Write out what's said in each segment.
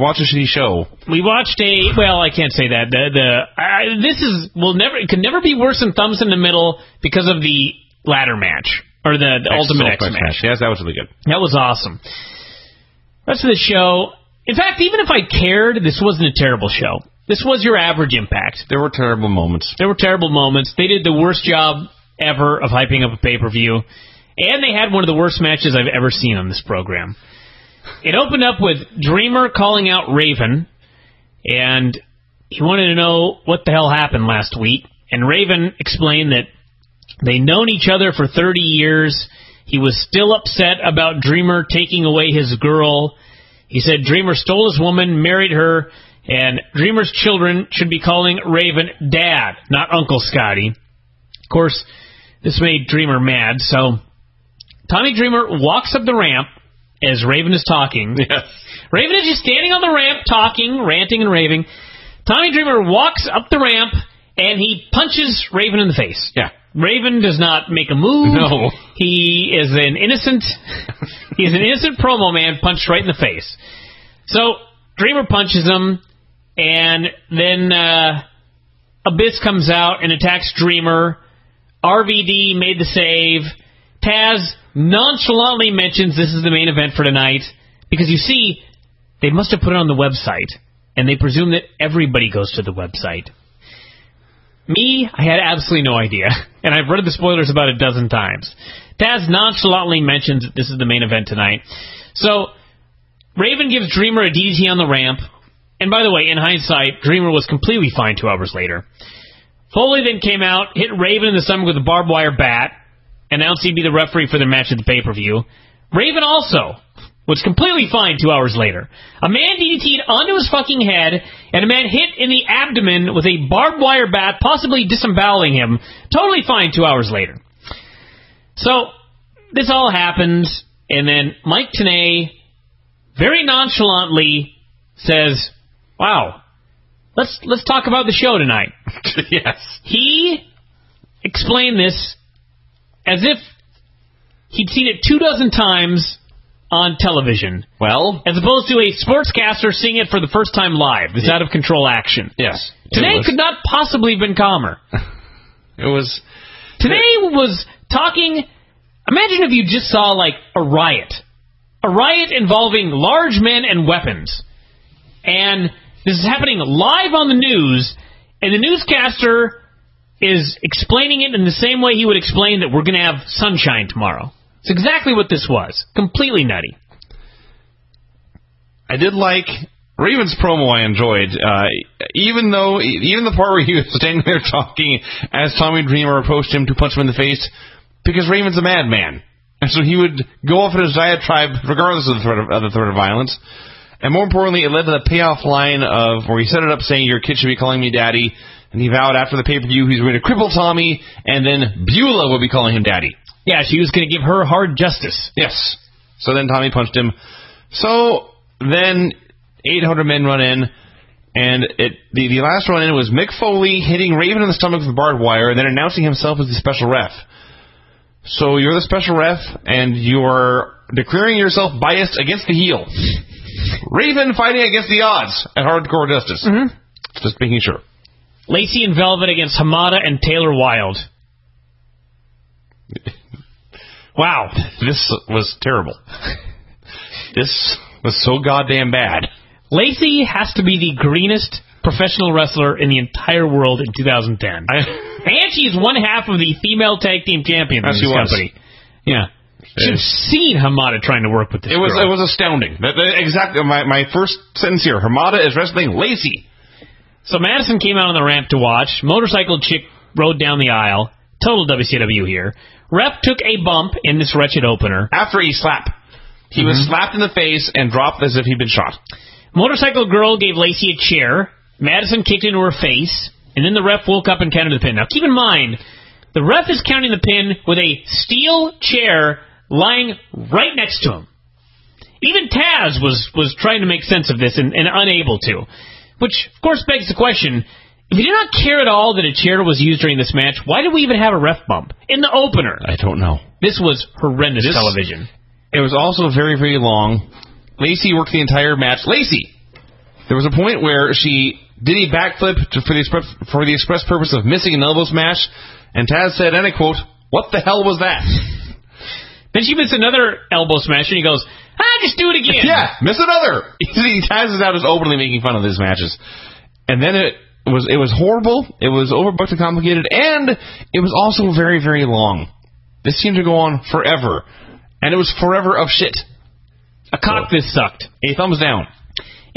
watched a shitty show. We watched a... Well, I can't say that. This could never be worse than Thumbs in the Middle because of the ladder match. Or the Ultimate X match. Yes, that was really good. That was awesome. Rest of the show... In fact, even if I cared, this wasn't a terrible show. This was your average Impact. There were terrible moments. They did the worst job ever of hyping up a pay-per-view. And they had one of the worst matches I've ever seen on this program. It opened up with Dreamer calling out Raven, and he wanted to know what the hell happened last week. And Raven explained that they'd known each other for 30 years. He was still upset about Dreamer taking away his girl. He said Dreamer stole his woman, married her, and Dreamer's children should be calling Raven Dad, not Uncle Scotty. Of course, this made Dreamer mad, so Tommy Dreamer walks up the ramp as Raven is talking. Yes. Raven is just standing on the ramp talking, ranting and raving. Tommy Dreamer walks up the ramp, and he punches Raven in the face. Yeah. Raven does not make a move. No. He is an innocent promo man punched right in the face. So Dreamer punches him, and then Abyss comes out and attacks Dreamer. RVD made the save. Taz nonchalantly mentions this is the main event for tonight, because you see, they must have put it on the website, and they presume that everybody goes to the website. Me, I had absolutely no idea, and I've read the spoilers about a dozen times. Taz nonchalantly mentions that this is the main event tonight. So, Raven gives Dreamer a DDT on the ramp, and by the way, in hindsight, Dreamer was completely fine 2 hours later. Foley then came out, hit Raven in the stomach with a barbed wire bat, announced he'd be the referee for the match at the pay-per-view. Raven also was completely fine 2 hours later. A man DDT'd onto his fucking head, and a man hit in the abdomen with a barbed wire bat, possibly disemboweling him. Totally fine 2 hours later. So, this all happens, and then Mike Tenay very nonchalantly says, wow, let's talk about the show tonight. Yes. He explained this as if he'd seen it 24 times on television. Well, as opposed to a sportscaster seeing it for the first time live. This out-of-control action. Yes. Today could not possibly have been calmer. It was... Today was talking... Imagine if you just saw, like, a riot. A riot involving large men and weapons. And this is happening live on the news, and the newscaster is explaining it in the same way he would explain that we're going to have sunshine tomorrow. It's exactly what this was. Completely nutty. I did like Raven's promo. I enjoyed, even the part where he was standing there talking as Tommy Dreamer approached him to punch him in the face, because Raven's a madman, and so he would go off in his diatribe regardless of the threat of violence. And more importantly, it led to the payoff line of where he set it up saying, "Your kid should be calling me daddy." And he vowed after the pay-per-view he's going to cripple Tommy, and then Beulah will be calling him daddy. Yeah, she was going to give her hard justice. Yes. So then Tommy punched him. So then 800 men run in, and the last run in was Mick Foley hitting Raven in the stomach with barbed wire and then announcing himself as the special ref. So you're the special ref, and you're declaring yourself biased against the heel. Raven fighting against the odds at Hardcore Justice. Mm-hmm. Just making sure. Lacey and Velvet against Hamada and Taylor Wilde. Wow. This was terrible. This was so goddamn bad. Lacey has to be the greenest professional wrestler in the entire world in 2010. And she's one half of the female tag team champions in this company. Yeah. Should have seen Hamada trying to work with this girl. It was astounding. Exactly. My first sentence here. Hamada is wrestling Lacey. So Madison came out on the ramp to watch. Motorcycle chick rode down the aisle. Total WCW here. Ref took a bump in this wretched opener. After a slap. He was slapped in the face and dropped as if he'd been shot. Motorcycle girl gave Lacey a chair. Madison kicked into her face. And then the ref woke up and counted the pin. Now keep in mind, the ref is counting the pin with a steel chair lying right next to him. Even Taz was trying to make sense of this and unable to. Which, of course, begs the question, if you did not care at all that a chair was used during this match, why did we even have a ref bump in the opener? I don't know. This was horrendous television. It was also very, very long. Lacey worked the entire match. Lacey! There was a point where she did a backflip for the express purpose of missing an elbow smash, and Taz said, and I quote, "What the hell was that?" Then she missed another elbow smash, and he goes, just do it again. Yeah, miss another. Taz is out as openly making fun of these matches. And then it was horrible, it was overbooked and complicated, and it was also very, very long. This seemed to go on forever. And it was forever of shit. A cock this sucked. A thumbs down.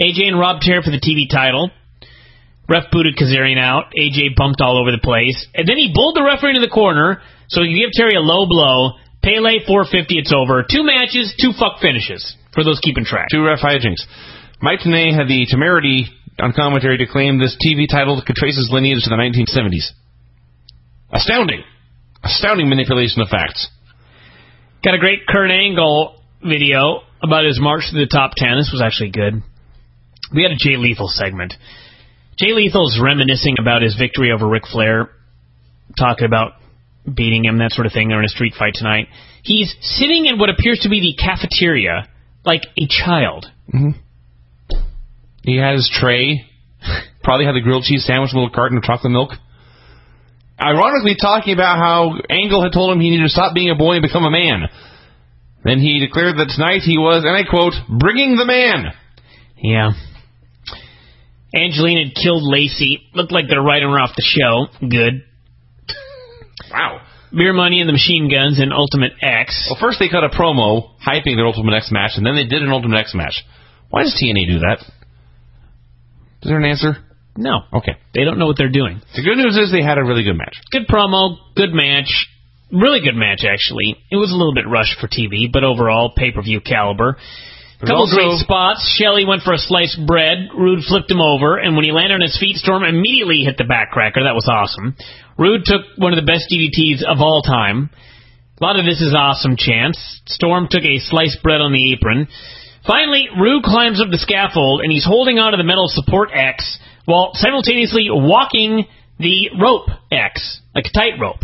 AJ and Rob tear for the TV title. Ref booted Kazarian out. AJ bumped all over the place. And then he bowled the referee into the corner so he could give Terry a low blow. Pele 450, it's over. 2 matches, 2 fuck finishes for those keeping track. 2 ref hijinks. Mike Tenay had the temerity on commentary to claim this TV title could trace its lineage to the 1970s. Astounding. Astounding manipulation of facts. Got a great Kurt Angle video about his march to the top 10. This was actually good. We had a Jay Lethal segment. Jay Lethal's reminiscing about his victory over Ric Flair, talking about beating him, that sort of thing. They're in a street fight tonight. He's sitting in what appears to be the cafeteria like a child. Mm-hmm. He had his tray, probably had the grilled cheese sandwich, a little carton of chocolate milk. Ironically talking about how Angle had told him he needed to stop being a boy and become a man. Then he declared that tonight he was, and I quote, "bringing the man." Yeah. Angelina had killed Lacey. Looked like they're writing her off the show. Good. Wow. Beer Money and the Machine Guns and Ultimate X. Well, first they cut a promo hyping their Ultimate X match, and then they did an Ultimate X match. Why does TNA do that? Is there an answer? No. Okay. They don't know what they're doing. The good news is they had a really good match. Good promo, good match. Really good match, actually. It was a little bit rushed for TV, but overall, pay-per-view caliber. A couple great spots. Shelley went for a sliced bread. Rude flipped him over, and when he landed on his feet, Storm immediately hit the backcracker. That was awesome. Rude took one of the best DDTs of all time. A lot of this is awesome chants. Storm took a sliced bread on the apron. Finally, Rude climbs up the scaffold, and he's holding onto the metal support X while simultaneously walking the rope X, like a tightrope.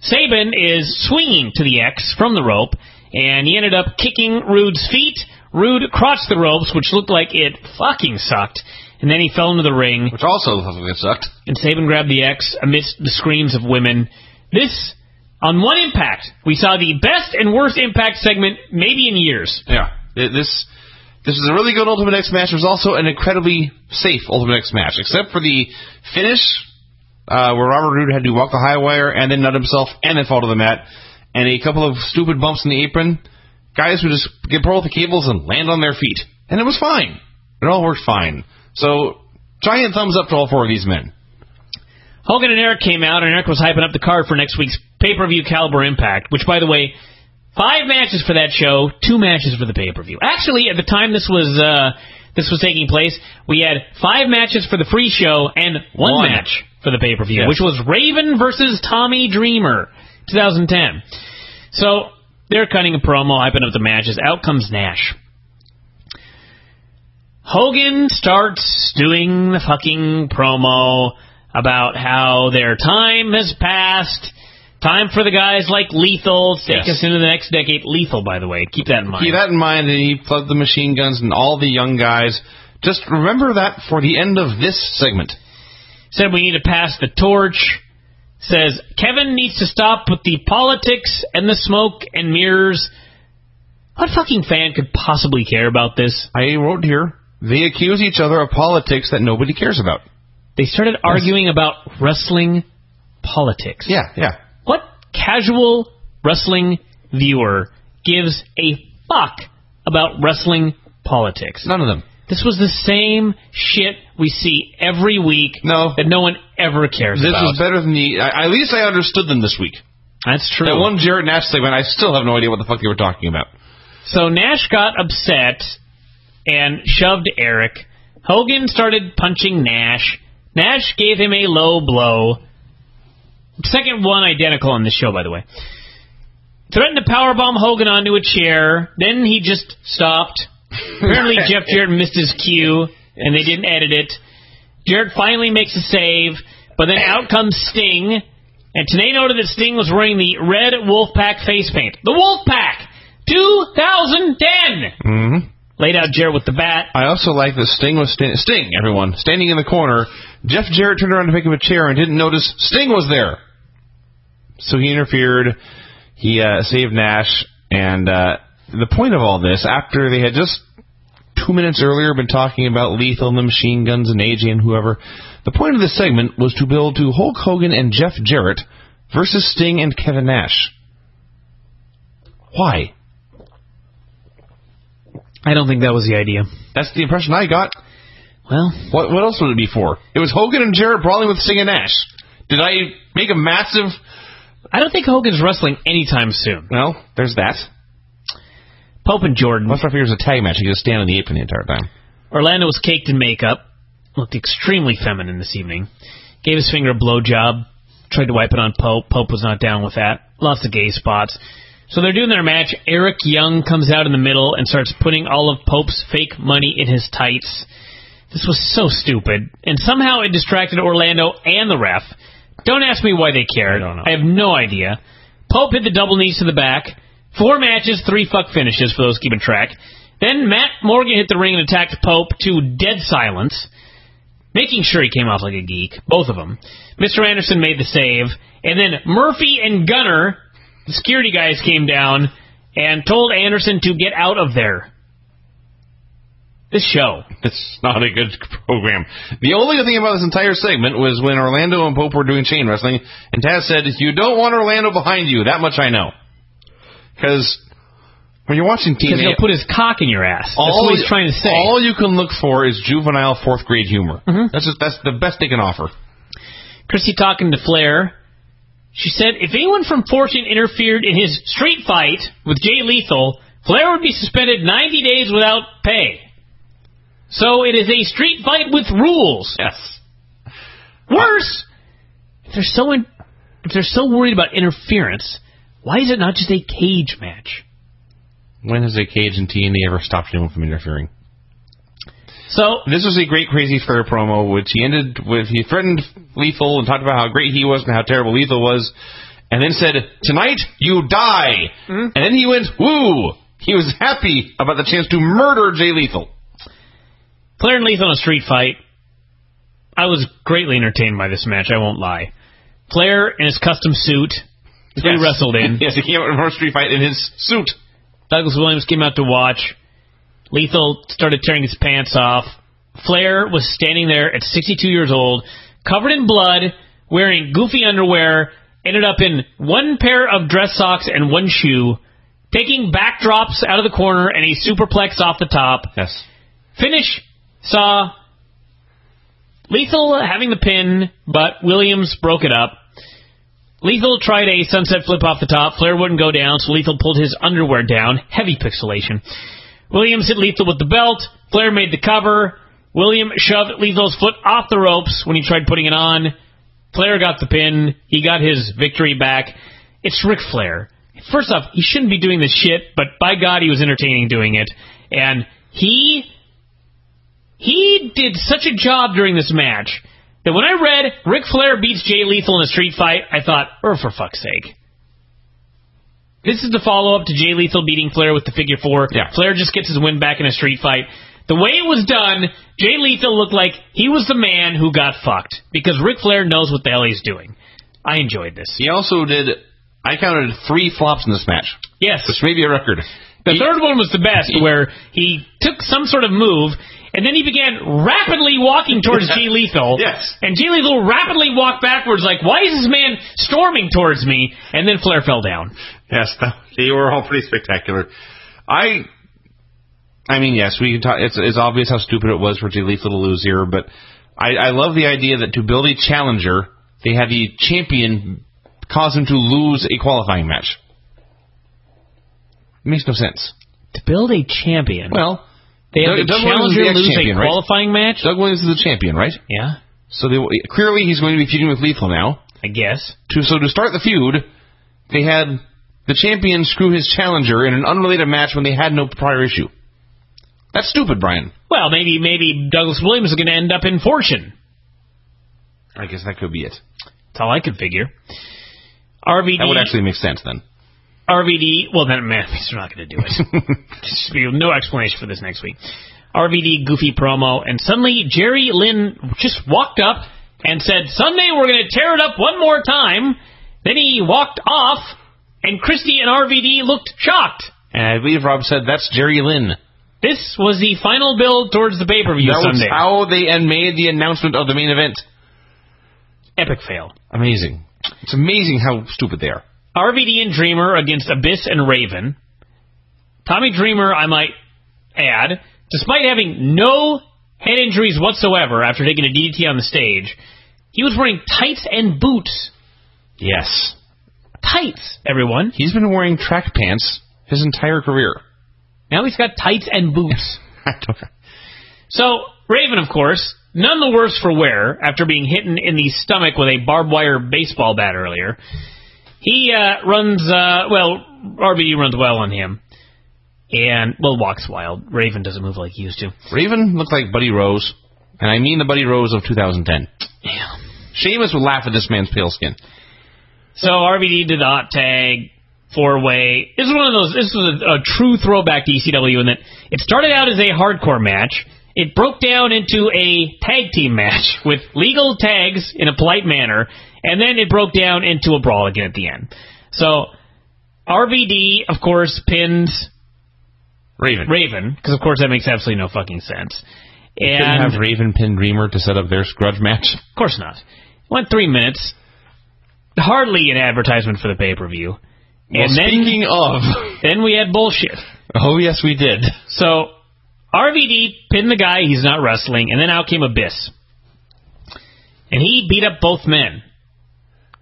Sabin is swinging to the X from the rope, and he ended up kicking Rude's feet. Rude crotched the ropes, which looked like it fucking sucked, and then he fell into the ring. Which also fucking sucked. And Sabin grabbed the X amidst the screams of women. This, on one Impact, we saw the best and worst Impact segment maybe in years. Yeah. This is a really good Ultimate X match. It was also an incredibly safe Ultimate X match, except for the finish, where Robert Roode had to walk the high wire and then nut himself and then fall to the mat, and a couple of stupid bumps in the apron. Guys would just get pulled with the cables and land on their feet. And it was fine. It all worked fine. So, giant thumbs up to all 4 of these men. Hogan and Eric came out, and Eric was hyping up the card for next week's pay-per-view Caliber Impact, which, by the way, 5 matches for that show, 2 matches for the pay-per-view. Actually, at the time this was taking place, we had 5 matches for the free show and one match for the pay-per-view, yes. Which was Raven versus Tommy Dreamer, 2010. So, they're cutting a promo, hyping up the matches. Out comes Nash. Hogan starts doing the fucking promo about how their time has passed. Time for the guys like Lethal to take us into the next decade. Lethal, by the way. Keep that in mind. Keep that in mind. And he plugged the Machine Guns and all the young guys. Just remember that for the end of this segment. Said we need to pass the torch. Says, Kevin needs to stop with the politics and the smoke and mirrors. What fucking fan could possibly care about this? I wrote here, they accuse each other of politics that nobody cares about. They started arguing about wrestling politics. Yeah. What casual wrestling viewer gives a fuck about wrestling politics? None of them. This was the same shit we see every week that no one ever cares about. This was better than the... At least I understood them this week. That's true. That one Jarrett Nash segment, I still have no idea what the fuck they were talking about. So Nash got upset and shoved Eric. Hogan started punching Nash. Nash gave him a low blow. Second one identical on this show, by the way. Threatened to powerbomb Hogan onto a chair. Then he just stopped. Apparently Jeff Jarrett missed his cue, and they didn't edit it. Jarrett finally makes a save, but then out comes Sting, and Tenay noted that Sting was wearing the red Wolfpack face paint. The Wolfpack! 2010! Mm-hmm. Laid out Jarrett with the bat. I also like that Sting was standing in the corner. Jeff Jarrett turned around to pick up a chair and didn't notice Sting was there. So he interfered. He saved Nash. And the point of all this, after they had just 2 minutes earlier been talking about Lethal and the Machine Guns and AJ and whoever, the point of this segment was to build to Hulk Hogan and Jeff Jarrett versus Sting and Kevin Nash. Why? I don't think that was the idea. That's the impression I got. Well, what else would it be for? It was Hogan and Jarrett brawling with Sting and Nash. Did I make a massive... I don't think Hogan's wrestling anytime soon. Well, there's that. Pope and Jordan. What's my favorite is a tag match? You just stand on the apron the entire time. Orlando was caked in makeup. Looked extremely feminine this evening. Gave his finger a blowjob. Tried to wipe it on Pope. Pope was not down with that. Lots of gay spots. So they're doing their match. Eric Young comes out in the middle and starts putting all of Pope's fake money in his tights. This was so stupid. And somehow it distracted Orlando and the ref. Don't ask me why they cared. I don't know. I have no idea. Pope hit the double knees to the back. 4 matches, 3 fuck finishes for those keeping track. Then Matt Morgan hit the ring and attacked Pope to dead silence, making sure he came off like a geek. Both of them. Mr. Anderson made the save. And then Murphy and Gunner, the security guys, came down and told Anderson to get out of there. This show. It's not a good program. The only good thing about this entire segment was when Orlando and Pope were doing chain wrestling, and Taz said, you don't want Orlando behind you. That much I know. Because when you're watching TV... Because he'll put his cock in your ass. That's all what he's trying to say. All you can look for is juvenile fourth-grade humor. Mm-hmm. That's the best they can offer. Christy talking to Flair. She said, if anyone from Fortune interfered in his street fight with Jay Lethal, Flair would be suspended 90 days without pay. So it is a street fight with rules. Yes. Worse! If they're so worried about interference... Why is it not just a cage match? When has a cage and TNA ever stopped anyone from interfering? So this was a great crazy Flair promo, which he ended with. He threatened Lethal and talked about how great he was and how terrible Lethal was, and then said, "Tonight you die." Mm-hmm. And then he went, "Woo!" He was happy about the chance to murder Jay Lethal. Flair and Lethal in a street fight. I was greatly entertained by this match. I won't lie. Flair in his custom suit. Yes. He wrestled in. Yes, he came out in a street fight in his suit. Douglas Williams came out to watch. Lethal started tearing his pants off. Flair was standing there at 62 years old, covered in blood, wearing goofy underwear, ended up in 1 pair of dress socks and 1 shoe, taking backdrops out of the corner and a superplex off the top. Yes. Finish saw Lethal having the pin, but Williams broke it up. Lethal tried a sunset flip off the top. Flair wouldn't go down, so Lethal pulled his underwear down. Heavy pixelation. Williams hit Lethal with the belt. Flair made the cover. William shoved Lethal's foot off the ropes when he tried putting it on. Flair got the pin. He got his victory back. It's Ric Flair. First off, he shouldn't be doing this shit, but by God, he was entertaining doing it. And he did such a job during this match. That when I read Ric Flair beats Jay Lethal in a street fight, I thought, oh, for fuck's sake. This is the follow-up to Jay Lethal beating Flair with the figure four. Yeah. Flair just gets his win back in a street fight. The way it was done, Jay Lethal looked like he was the man who got fucked. Because Ric Flair knows what the hell he's doing. I enjoyed this. He also did, I counted 3 flops in this match. Yes. Which may be a record. The third one was the best, where he took some sort of move... And then he began rapidly walking towards Jay Lethal. Yes. And Jay Lethal rapidly walked backwards like, why is this man storming towards me? And then Flair fell down. Yes, they were all pretty spectacular. I mean, yes, we can talk. It's obvious how stupid it was for Jay Lethal to lose here, but I love the idea that to build a challenger, they had the champion cause him to lose a qualifying match. It makes no sense. To build a champion? Well... They have the challenger lose a qualifying match? Doug Williams is the champion, right? Yeah. So clearly he's going to be feuding with Lethal now. I guess. So to start the feud, they had the champion screw his challenger in an unrelated match when they had no prior issue. That's stupid, Brian. Well, maybe Douglas Williams is going to end up in Fortune. I guess that could be it. That's all I could figure. RVD. That would actually make sense then. RVD, well, then, man, we're not going to do it. Just no explanation for this next week. RVD, goofy promo, and suddenly Jerry Lynn just walked up and said, Sunday we're going to tear it up one more time. Then he walked off, and Christy and RVD looked shocked. And I believe Rob said, that's Jerry Lynn. This was the final build towards the pay-per-view Sunday. That was how they made the announcement of the main event. Epic fail. Amazing. It's amazing how stupid they are. RVD and Dreamer against Abyss and Raven. Tommy Dreamer, I might add, despite having no head injuries whatsoever after taking a DDT on the stage, he was wearing tights and boots. Yes. Tights, everyone. He's been wearing track pants his entire career. Now he's got tights and boots. So, Raven, of course, none the worse for wear after being hit in the stomach with a barbed wire baseball bat earlier. He RVD runs well on him. And, well, walks wild. Raven doesn't move like he used to. Raven looked like Buddy Rose. And I mean the Buddy Rose of 2010. Damn. Sheamus would laugh at this man's pale skin. So, RVD did the hot tag. Four-way. This is one of those. This was a true throwback to ECW in that it started out as a hardcore match. It broke down into a tag team match with legal tags in a polite manner, and then it broke down into a brawl again at the end. So RVD, of course, pins Raven, because of course that makes absolutely no fucking sense. And couldn't have Raven pin Dreamer to set up their grudge match? Of course not. Went 3 minutes. Hardly an advertisement for the pay-per-view. Well, and then, speaking of... Then we had bullshit. Oh, yes, we did. So, RVD pinned the guy. He's not wrestling. And then out came Abyss. And he beat up both men.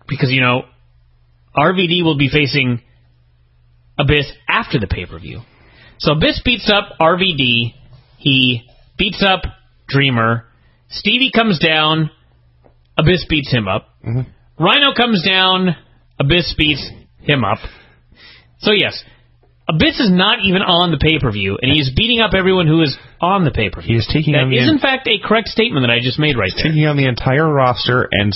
Because, you know, RVD will be facing Abyss after the pay-per-view. So, Abyss beats up RVD. He beats up Dreamer. Stevie comes down. Abyss beats him up. Mm-hmm. Rhino comes down. Abyss beats him up. So yes, Abyss is not even on the pay-per-view, and he's beating up everyone who is on the pay-per-view. He is taking that on is in fact a correct statement that I just made right there. Taking on the entire roster and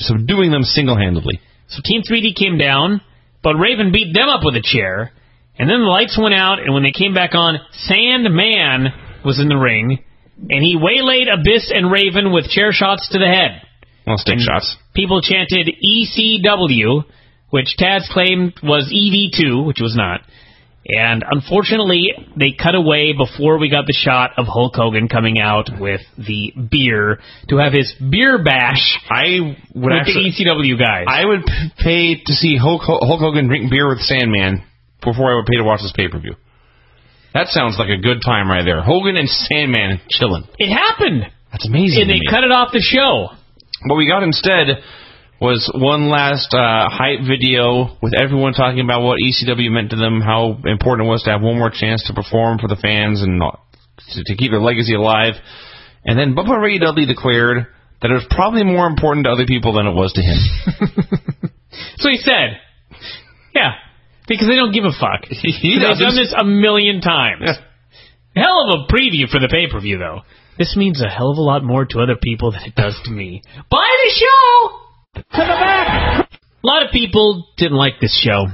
subduing them single-handedly. So Team 3D came down, but Raven beat them up with a chair, and then the lights went out, and when they came back on, Sandman was in the ring, and he waylaid Abyss and Raven with chair shots to the head. Well, stick and shots. People chanted ECW, which Taz claimed was EV2, which it was not. And unfortunately, they cut away before we got the shot of Hulk Hogan coming out with the beer to have his beer bash with the ECW guys. I would pay to see Hulk Hogan drink beer with Sandman before I would pay to watch this pay-per-view. That sounds like a good time right there. Hogan and Sandman chilling. It happened. That's amazing. And they cut it off the show. What we got instead was one last hype video with everyone talking about what ECW meant to them, how important it was to have one more chance to perform for the fans and to keep their legacy alive. And then Bubba Ray Dudley declared that it was probably more important to other people than it was to him. So he said, yeah, because they don't give a fuck. They've done this a million times. Yeah. Hell of a preview for the pay-per-view, though. This means a hell of a lot more to other people than it does to me. Buy the show! To the back! A lot of people didn't like this show.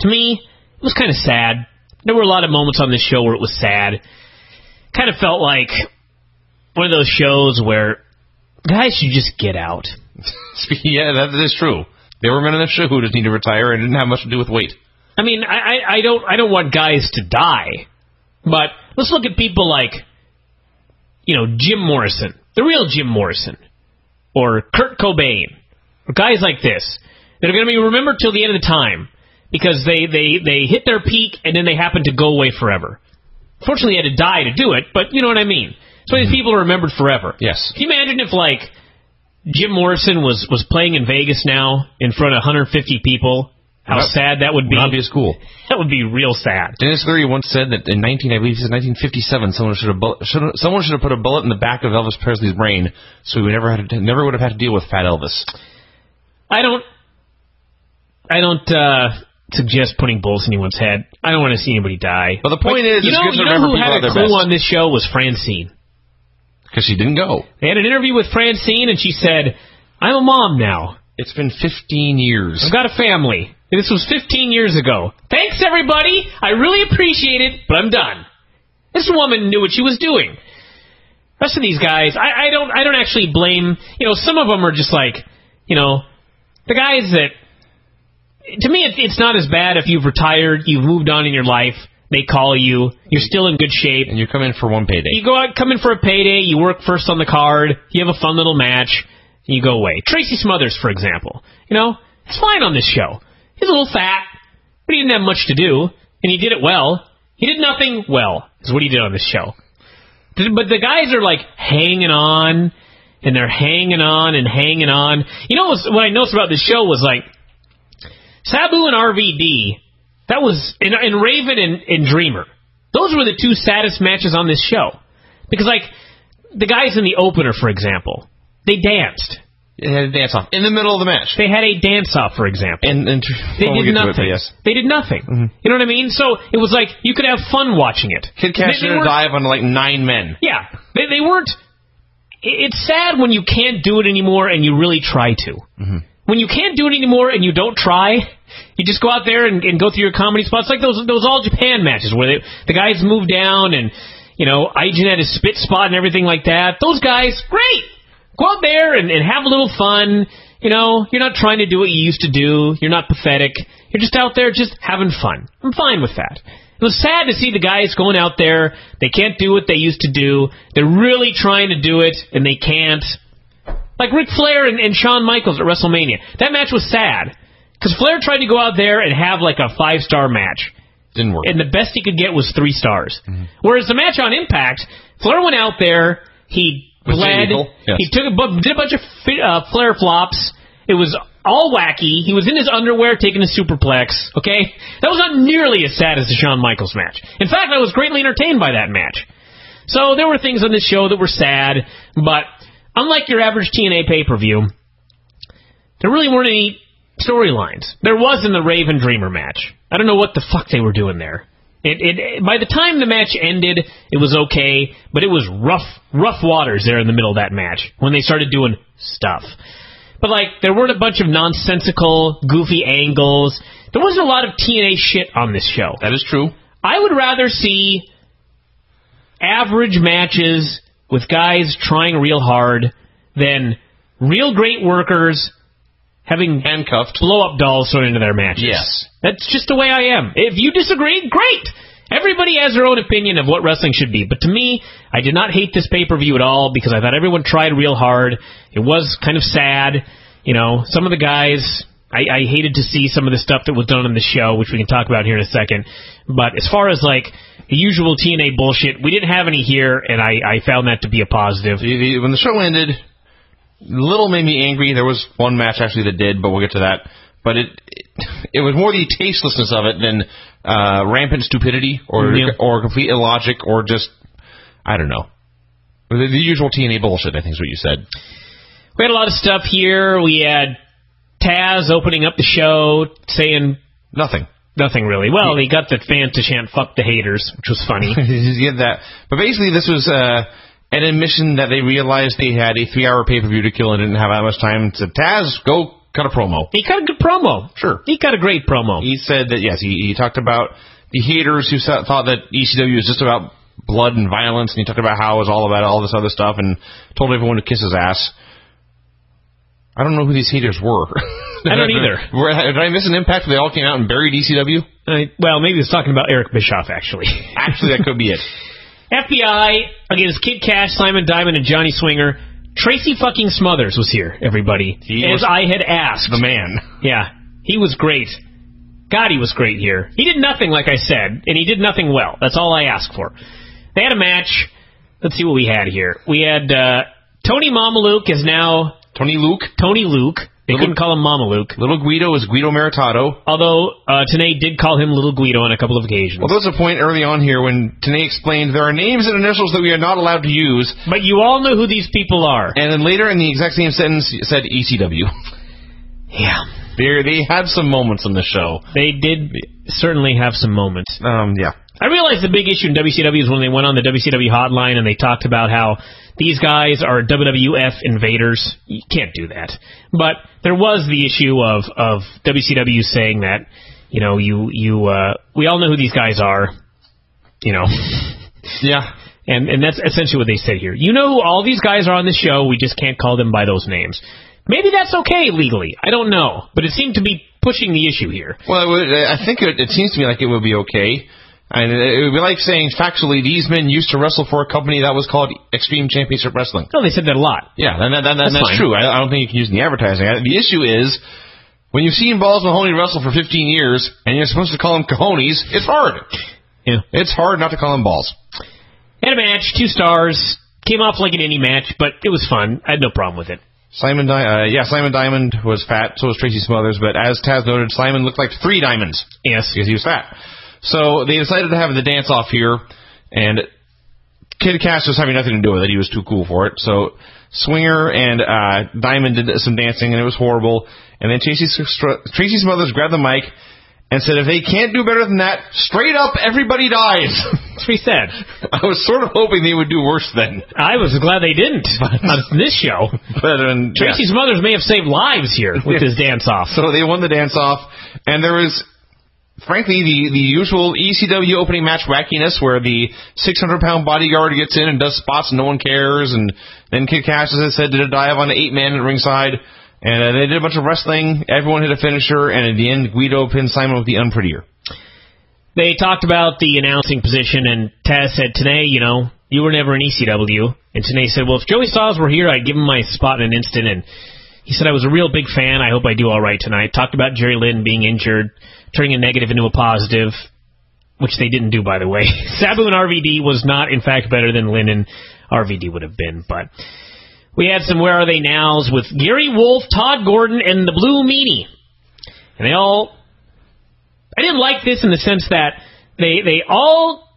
To me, it was kind of sad. There were a lot of moments on this show where it was sad. Kind of felt like one of those shows where guys should just get out. Yeah, that is true. There were men on the show who just need to retire and didn't have much to do with weight. I mean, I don't want guys to die. But let's look at people like, you know, Jim Morrison. The real Jim Morrison. Or Kurt Cobain. Guys like this that are going to be remembered till the end of the time because they hit their peak and then they happen to go away forever. Fortunately, they had to die to do it, but you know what I mean. So these people are remembered forever. Yes. Can you imagine if, like, Jim Morrison was playing in Vegas now in front of 150 people? How sad that would be. That'd be cool. That would be real sad. Dennis Leary once said that in 1957, someone should have put a bullet in the back of Elvis Presley's brain, so we never would have had to deal with Fat Elvis. I don't suggest putting bullets in anyone's head. I don't want to see anybody die. But the point is, you know who had a clue on this show was Francine, because she didn't go. They had an interview with Francine, and she said, "I'm a mom now. It's been 15 years. I've got a family." This was 15 years ago. Thanks, everybody. I really appreciate it, but I'm done. This woman knew what she was doing. The rest of these guys, I don't actually blame. You know, some of them are just like, you know, the guys that. To me, it's not as bad if you've retired, you've moved on in your life. They call you. You're still in good shape. And you come in for one payday. You go out, come in for a payday. You work first on the card. You have a fun little match. And you go away. Tracy Smothers, for example. You know, it's fine on this show. He's a little fat, but he didn't have much to do. And he did it well. He did nothing well, is what he did on this show. But the guys are, like, hanging on. And they're hanging on and hanging on. You know what I noticed about this show was, like, Sabu and RVD... That was, and Raven and Dreamer. Those were the two saddest matches on this show. Because, like, the guys in the opener, for example, they danced. They had a dance-off. In the middle of the match. They had a dance-off, for example. They did nothing. Mm-hmm. You know what I mean? So it was like, you could have fun watching it. Kid Cash did a dive on, like, 9 men. Yeah. They weren't... It's sad when you can't do it anymore and you really try to. Mm-hmm. When you can't do it anymore and you don't try, you just go out there and go through your comedy spots like those All Japan matches where the guys move down and, you know, Aijin had his spit spot and everything like that. Those guys, great! Go out there and have a little fun. You know, you're not trying to do what you used to do. You're not pathetic. You're just out there just having fun. I'm fine with that. It was sad to see the guys going out there. They can't do what they used to do. They're really trying to do it, and they can't. Like Ric Flair and Shawn Michaels at WrestleMania. That match was sad. Because Flair tried to go out there and have like a 5-star match. Didn't work. And the best he could get was 3 stars. Mm-hmm. Whereas the match on Impact, Flair went out there, he bled, yes. He did a bunch of Flair flops. It was all wacky. He was in his underwear taking a superplex. Okay? That was not nearly as sad as the Shawn Michaels match. In fact, I was greatly entertained by that match. So there were things on this show that were sad, but... Unlike your average TNA pay-per-view, there really weren't any storylines. There was in the Raven Dreamer match. I don't know what the fuck they were doing there. By the time the match ended, it was okay, but it was rough waters there in the middle of that match when they started doing stuff. But, like, there weren't a bunch of nonsensical, goofy angles. There wasn't a lot of TNA shit on this show. That is true. I would rather see average matches... with guys trying real hard, then real great workers having handcuffed blow-up dolls thrown into their matches. Yes. That's just the way I am. If you disagree, great! Everybody has their own opinion of what wrestling should be, but to me, I did not hate this pay-per-view at all because I thought everyone tried real hard. It was kind of sad. You know, some of the guys... I hated to see some of the stuff that was done on the show, which we can talk about here in a second. But as far as, like, the usual TNA bullshit, we didn't have any here, and I found that to be a positive. When the show ended, little made me angry. There was one match, actually, that did, but we'll get to that. But it was more the tastelessness of it than rampant stupidity or complete illogic or just, I don't know. The usual TNA bullshit, I think is what you said. We had a lot of stuff here. We had... Taz opening up the show, saying... Nothing. Nothing, really. Well, he got the fan to chant, fuck the haters, which was funny. You get that. But basically, this was an admission that they realized they had a 3-hour pay-per-view to kill and didn't have that much time. So, Taz, go cut a promo. He cut a good promo. Sure. He cut a great promo. He said that, yes, he talked about the haters who thought that ECW was just about blood and violence, and he talked about how it was all about all this other stuff and told everyone to kiss his ass. I don't know who these haters were. I don't either. Did I miss an impact where they all came out and buried ECW? Well, maybe it's talking about Eric Bischoff, actually. Actually, that could be it. FBI against Kid Cash, Simon Diamond, and Johnny Swinger. Tracy fucking Smothers was here, everybody. As I had asked. The man. Yeah. He was great. God, he was great here. He did nothing, like I said, and he did nothing well. That's all I asked for. They had a match. Let's see what we had here. We had Tony Mamaluke is now... Tony Luke. They couldn't call him Mama Luke. Little Guido is Guido Maritato. Although, Tenay did call him Little Guido on a couple of occasions. Well, there was a point early on here when Tenay explained there are names and initials that we are not allowed to use. But you all know who these people are. And then later in the exact same sentence, said ECW. Yeah. They had some moments on the show. They did certainly have some moments. Yeah. I realize the big issue in WCW is when they went on the WCW hotline and they talked about how these guys are WWF invaders. You can't do that. But there was the issue of WCW saying that, you know, we all know who these guys are, you know. Yeah. And that's essentially what they said here. You know who all these guys are on the show. We just can't call them by those names. Maybe that's okay legally. I don't know. But it seemed to be pushing the issue here. Well, I think it seems to me like it would be okay. And it would be like saying, factually, these men used to wrestle for a company that was called Extreme Championship Wrestling. No, they said that a lot. Yeah, that's true. I don't think you can use it in the advertising. The issue is, when you've seen Balls Mahoney wrestle for 15 years, and you're supposed to call him cojones, it's hard. Yeah. It's hard not to call him balls. Had a match, 2 stars. Came off like an indie match, but it was fun. I had no problem with it. Simon Diamond was fat, so was Tracy Smothers, but as Taz noted, Simon looked like 3 diamonds. Yes. Because he was fat. So they decided to have the dance-off here, and Kid Cash was having nothing to do with it. He was too cool for it. So Swinger and Diamond did some dancing, and it was horrible. And then Tracy Smothers grabbed the mic and said, if they can't do better than that, straight up, everybody dies. That's what he said. I was sort of hoping they would do worse then. I was glad they didn't on this show. Tracy Smothers may have saved lives here with his dance-off. So they won the dance-off, and there was... Frankly, the usual ECW opening match wackiness where the 600-pound bodyguard gets in and does spots and no one cares, and then Kid Cash, as I said, did a dive on the 8-man at ringside, and they did a bunch of wrestling, everyone hit a finisher, and at the end, Guido pinned Simon with the unprettier. They talked about the announcing position, and Taz said, Tenay, you know, you were never in ECW, and Tenay said, well, if Joey Styles were here, I'd give him my spot in an instant, and he said, I was a real big fan. I hope I do all right tonight. Talked about Jerry Lynn being injured, turning a negative into a positive, which they didn't do, by the way. Sabu and RVD was not, in fact, better than Lynn and RVD would have been. But we had some Where Are They Nows with Gary Wolf, Todd Gordon, and the Blue Meanie. And they all... I didn't like this in the sense that they all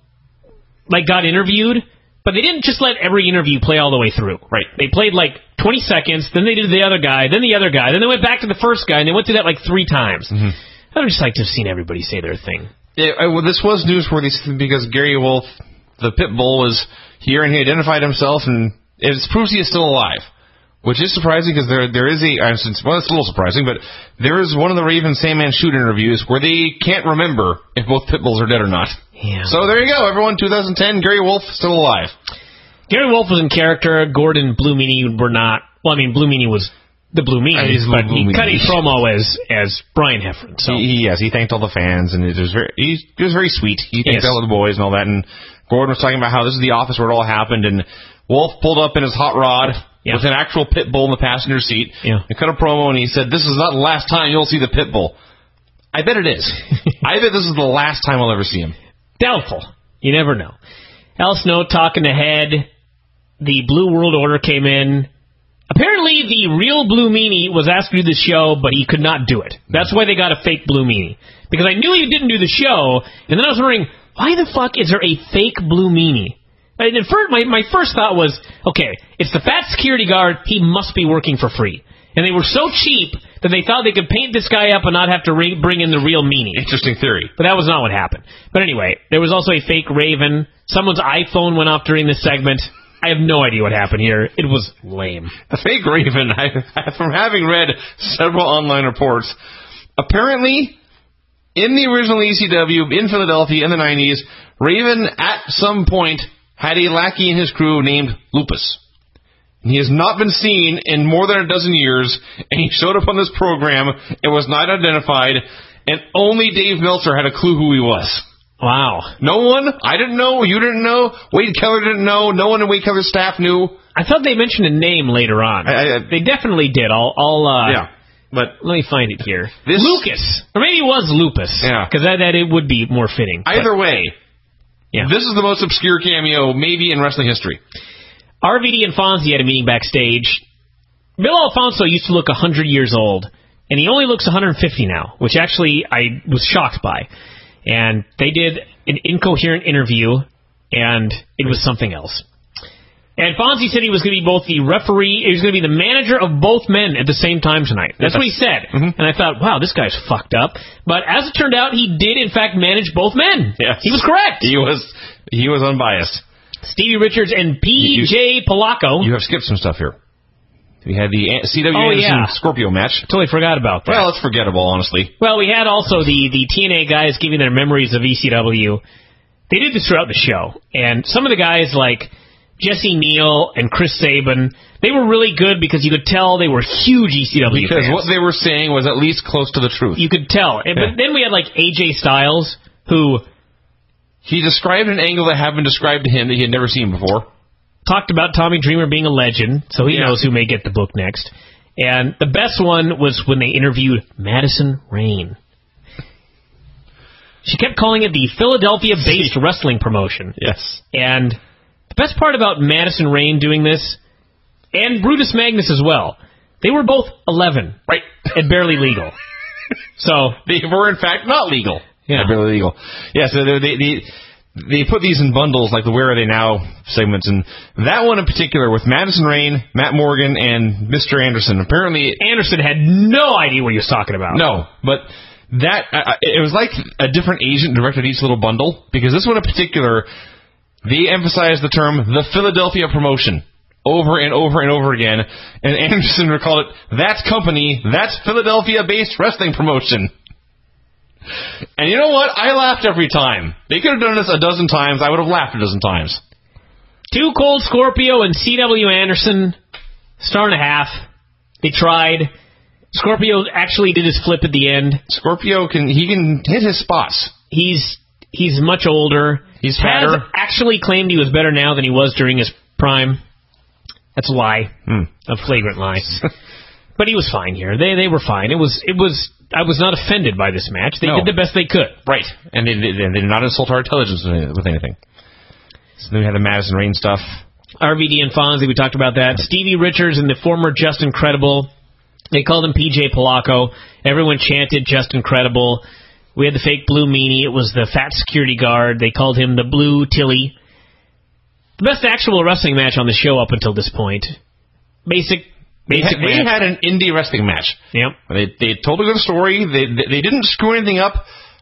like got interviewed, but they didn't just let every interview play all the way through. Right. They played, like, 20 seconds, then they did the other guy, then the other guy, then they went back to the first guy, and they went through that, like, 3 times. Mm-hmm. I would just like to have seen everybody say their thing. Yeah, well, this was newsworthy because Gary Wolf, the pit bull, was here, and he identified himself, and it proves he is still alive, which is surprising because there is a... Well, it's a little surprising, but there is one of the Raven Sandman shoot interviews where they can't remember if both pit bulls are dead or not. Yeah. So there you go, everyone, 2010, Gary Wolf, still alive. Gary Wolf was in character. Gordon, Blue Meanie were not. Well, I mean, Blue Meanie was the Blue Meanie, but he cut his promo as Brian Heffern. So he thanked all the fans, and he was very sweet. He thanked all the boys and all that. And Gordon was talking about how this is the office where it all happened, and Wolf pulled up in his hot rod with an actual pit bull in the passenger seat. Yeah. He cut a promo, and he said, "This is not the last time you'll see the pit bull." I bet it is. I bet this is the last time I'll ever see him. Doubtful. You never know. Al Snow talking ahead. The Blue World Order came in. Apparently, the real Blue Meanie was asked to do the show, but he could not do it. That's why they got a fake Blue Meanie. Because I knew he didn't do the show, and then I was wondering, why the fuck is there a fake Blue Meanie? And at first, my first thought was, okay, it's the fat security guard, he must be working for free. And they were so cheap that they thought they could paint this guy up and not have to bring in the real Meanie. Interesting theory. But that was not what happened. But anyway, there was also a fake Raven. Someone's iPhone went off during this segment. I have no idea what happened here. It was lame. A fake Raven, from having read several online reports, apparently, in the original ECW, in Philadelphia, in the 90s, Raven, at some point, had a lackey in his crew named Lupus. And he has not been seen in more than a dozen years, and he showed up on this program and was not identified, and only Dave Meltzer had a clue who he was. Wow. No one? I didn't know. You didn't know. Wade Keller didn't know. No one in Wade Keller's staff knew. I thought they mentioned a name later on. They definitely did. Yeah. But let me find it here. Lucas. Or maybe it was Lupus. Yeah. Because that it would be more fitting. Either way. Yeah. This is the most obscure cameo maybe in wrestling history. RVD and Fonzie had a meeting backstage. Bill Alfonso used to look 100 years old, and he only looks 150 now, which actually I was shocked by. And they did an incoherent interview, and it was something else. And Fonzie said he was going to be both the referee, he was going to be the manager of both men at the same time tonight. That's what he said. Mm-hmm. And I thought, wow, this guy's fucked up. But as it turned out, he did, in fact, manage both men. Yes. He was correct. He was unbiased. Stevie Richards and P.J. Polacco. You have skipped some stuff here. We had the C.W. Anderson-Scorpio match. Totally forgot about that. Well, it's forgettable, honestly. Well, we had also the TNA guys giving their memories of ECW. They did this throughout the show. And some of the guys, like Jesse Neal and Chris Sabin, they were really good because you could tell they were huge ECW fans. Because what they were saying was at least close to the truth. You could tell. Yeah. But then we had, like, AJ Styles, who... He described an angle that had been described to him that he had never seen before. Talked about Tommy Dreamer being a legend, so he knows who may get the book next. And the best one was when they interviewed Madison Rayne. She kept calling it the Philadelphia-based wrestling promotion. Yes. And the best part about Madison Rayne doing this, and Brutus Magnus as well, they were both 11. Right. And barely legal. So they were, in fact, not legal. Yeah, barely legal. Yeah, so they put these in bundles, like the Where Are They Now segments, and that one in particular with Madison Rayne, Matt Morgan, and Mr. Anderson. Apparently... Anderson had no idea what he was talking about. No, but that... it was like a different agent directed each little bundle, because this one in particular, they emphasized the term, the Philadelphia promotion, over and over and over again, and Anderson recalled it, that's company, that's Philadelphia-based wrestling promotion. And you know what? I laughed every time. They could have done this a dozen times. I would have laughed a dozen times. Too Cold Scorpio and C.W. Anderson, 1.5 stars. They tried. Scorpio actually did his flip at the end. Scorpio can hit his spots. He's much older. He's fatter. Has actually claimed he was better now than he was during his prime. That's a lie. A flagrant lie. But he was fine here. They were fine. It was. I was not offended by this match. They did the best they could. Right. And they did not insult our intelligence with anything. So then we had the Madison Rayne stuff. RVD and Fonzie, we talked about that. Stevie Richards and the former Just Incredible. They called him P.J. Polacco. Everyone chanted Just Incredible. We had the fake Blue Meanie. It was the fat security guard. They called him the Blue Tilly. The best actual wrestling match on the show up until this point. They had an indie wrestling match. Yep. They told a good story. They didn't screw anything up.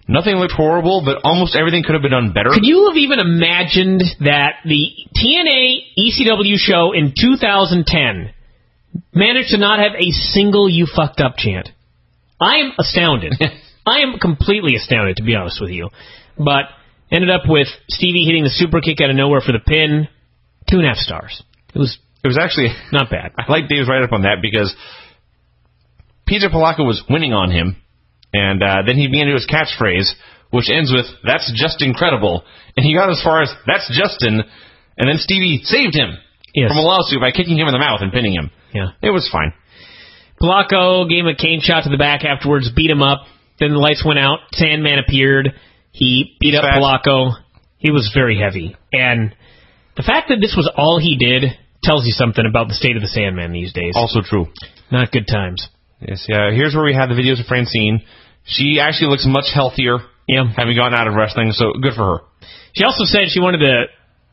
Nothing looked horrible, but almost everything could have been done better. Could you have even imagined that the TNA ECW show in 2010 managed to not have a single "you fucked up" chant? I am astounded. I am completely astounded, to be honest with you. But ended up with Stevie hitting the super kick out of nowhere for the pin. 2.5 stars. It was actually not bad. I like Dave's write-up on that because P.J. Polacco was winning on him, and then he began to do his catchphrase, which ends with, that's just incredible. And he got as far as, that's Justin, and then Stevie saved him from a lawsuit by kicking him in the mouth and pinning him. Yeah. It was fine. Polacco gave him a cane shot to the back afterwards, beat him up, then the lights went out, Sandman appeared, he beat up Polacco. He was very heavy. And the fact that this was all he did tells you something about the state of the Sandman these days. Also true. Not good times. Yes. Yeah. Here's where we have the videos of Francine. She actually looks much healthier, having gotten out of wrestling, so good for her. She also said she wanted to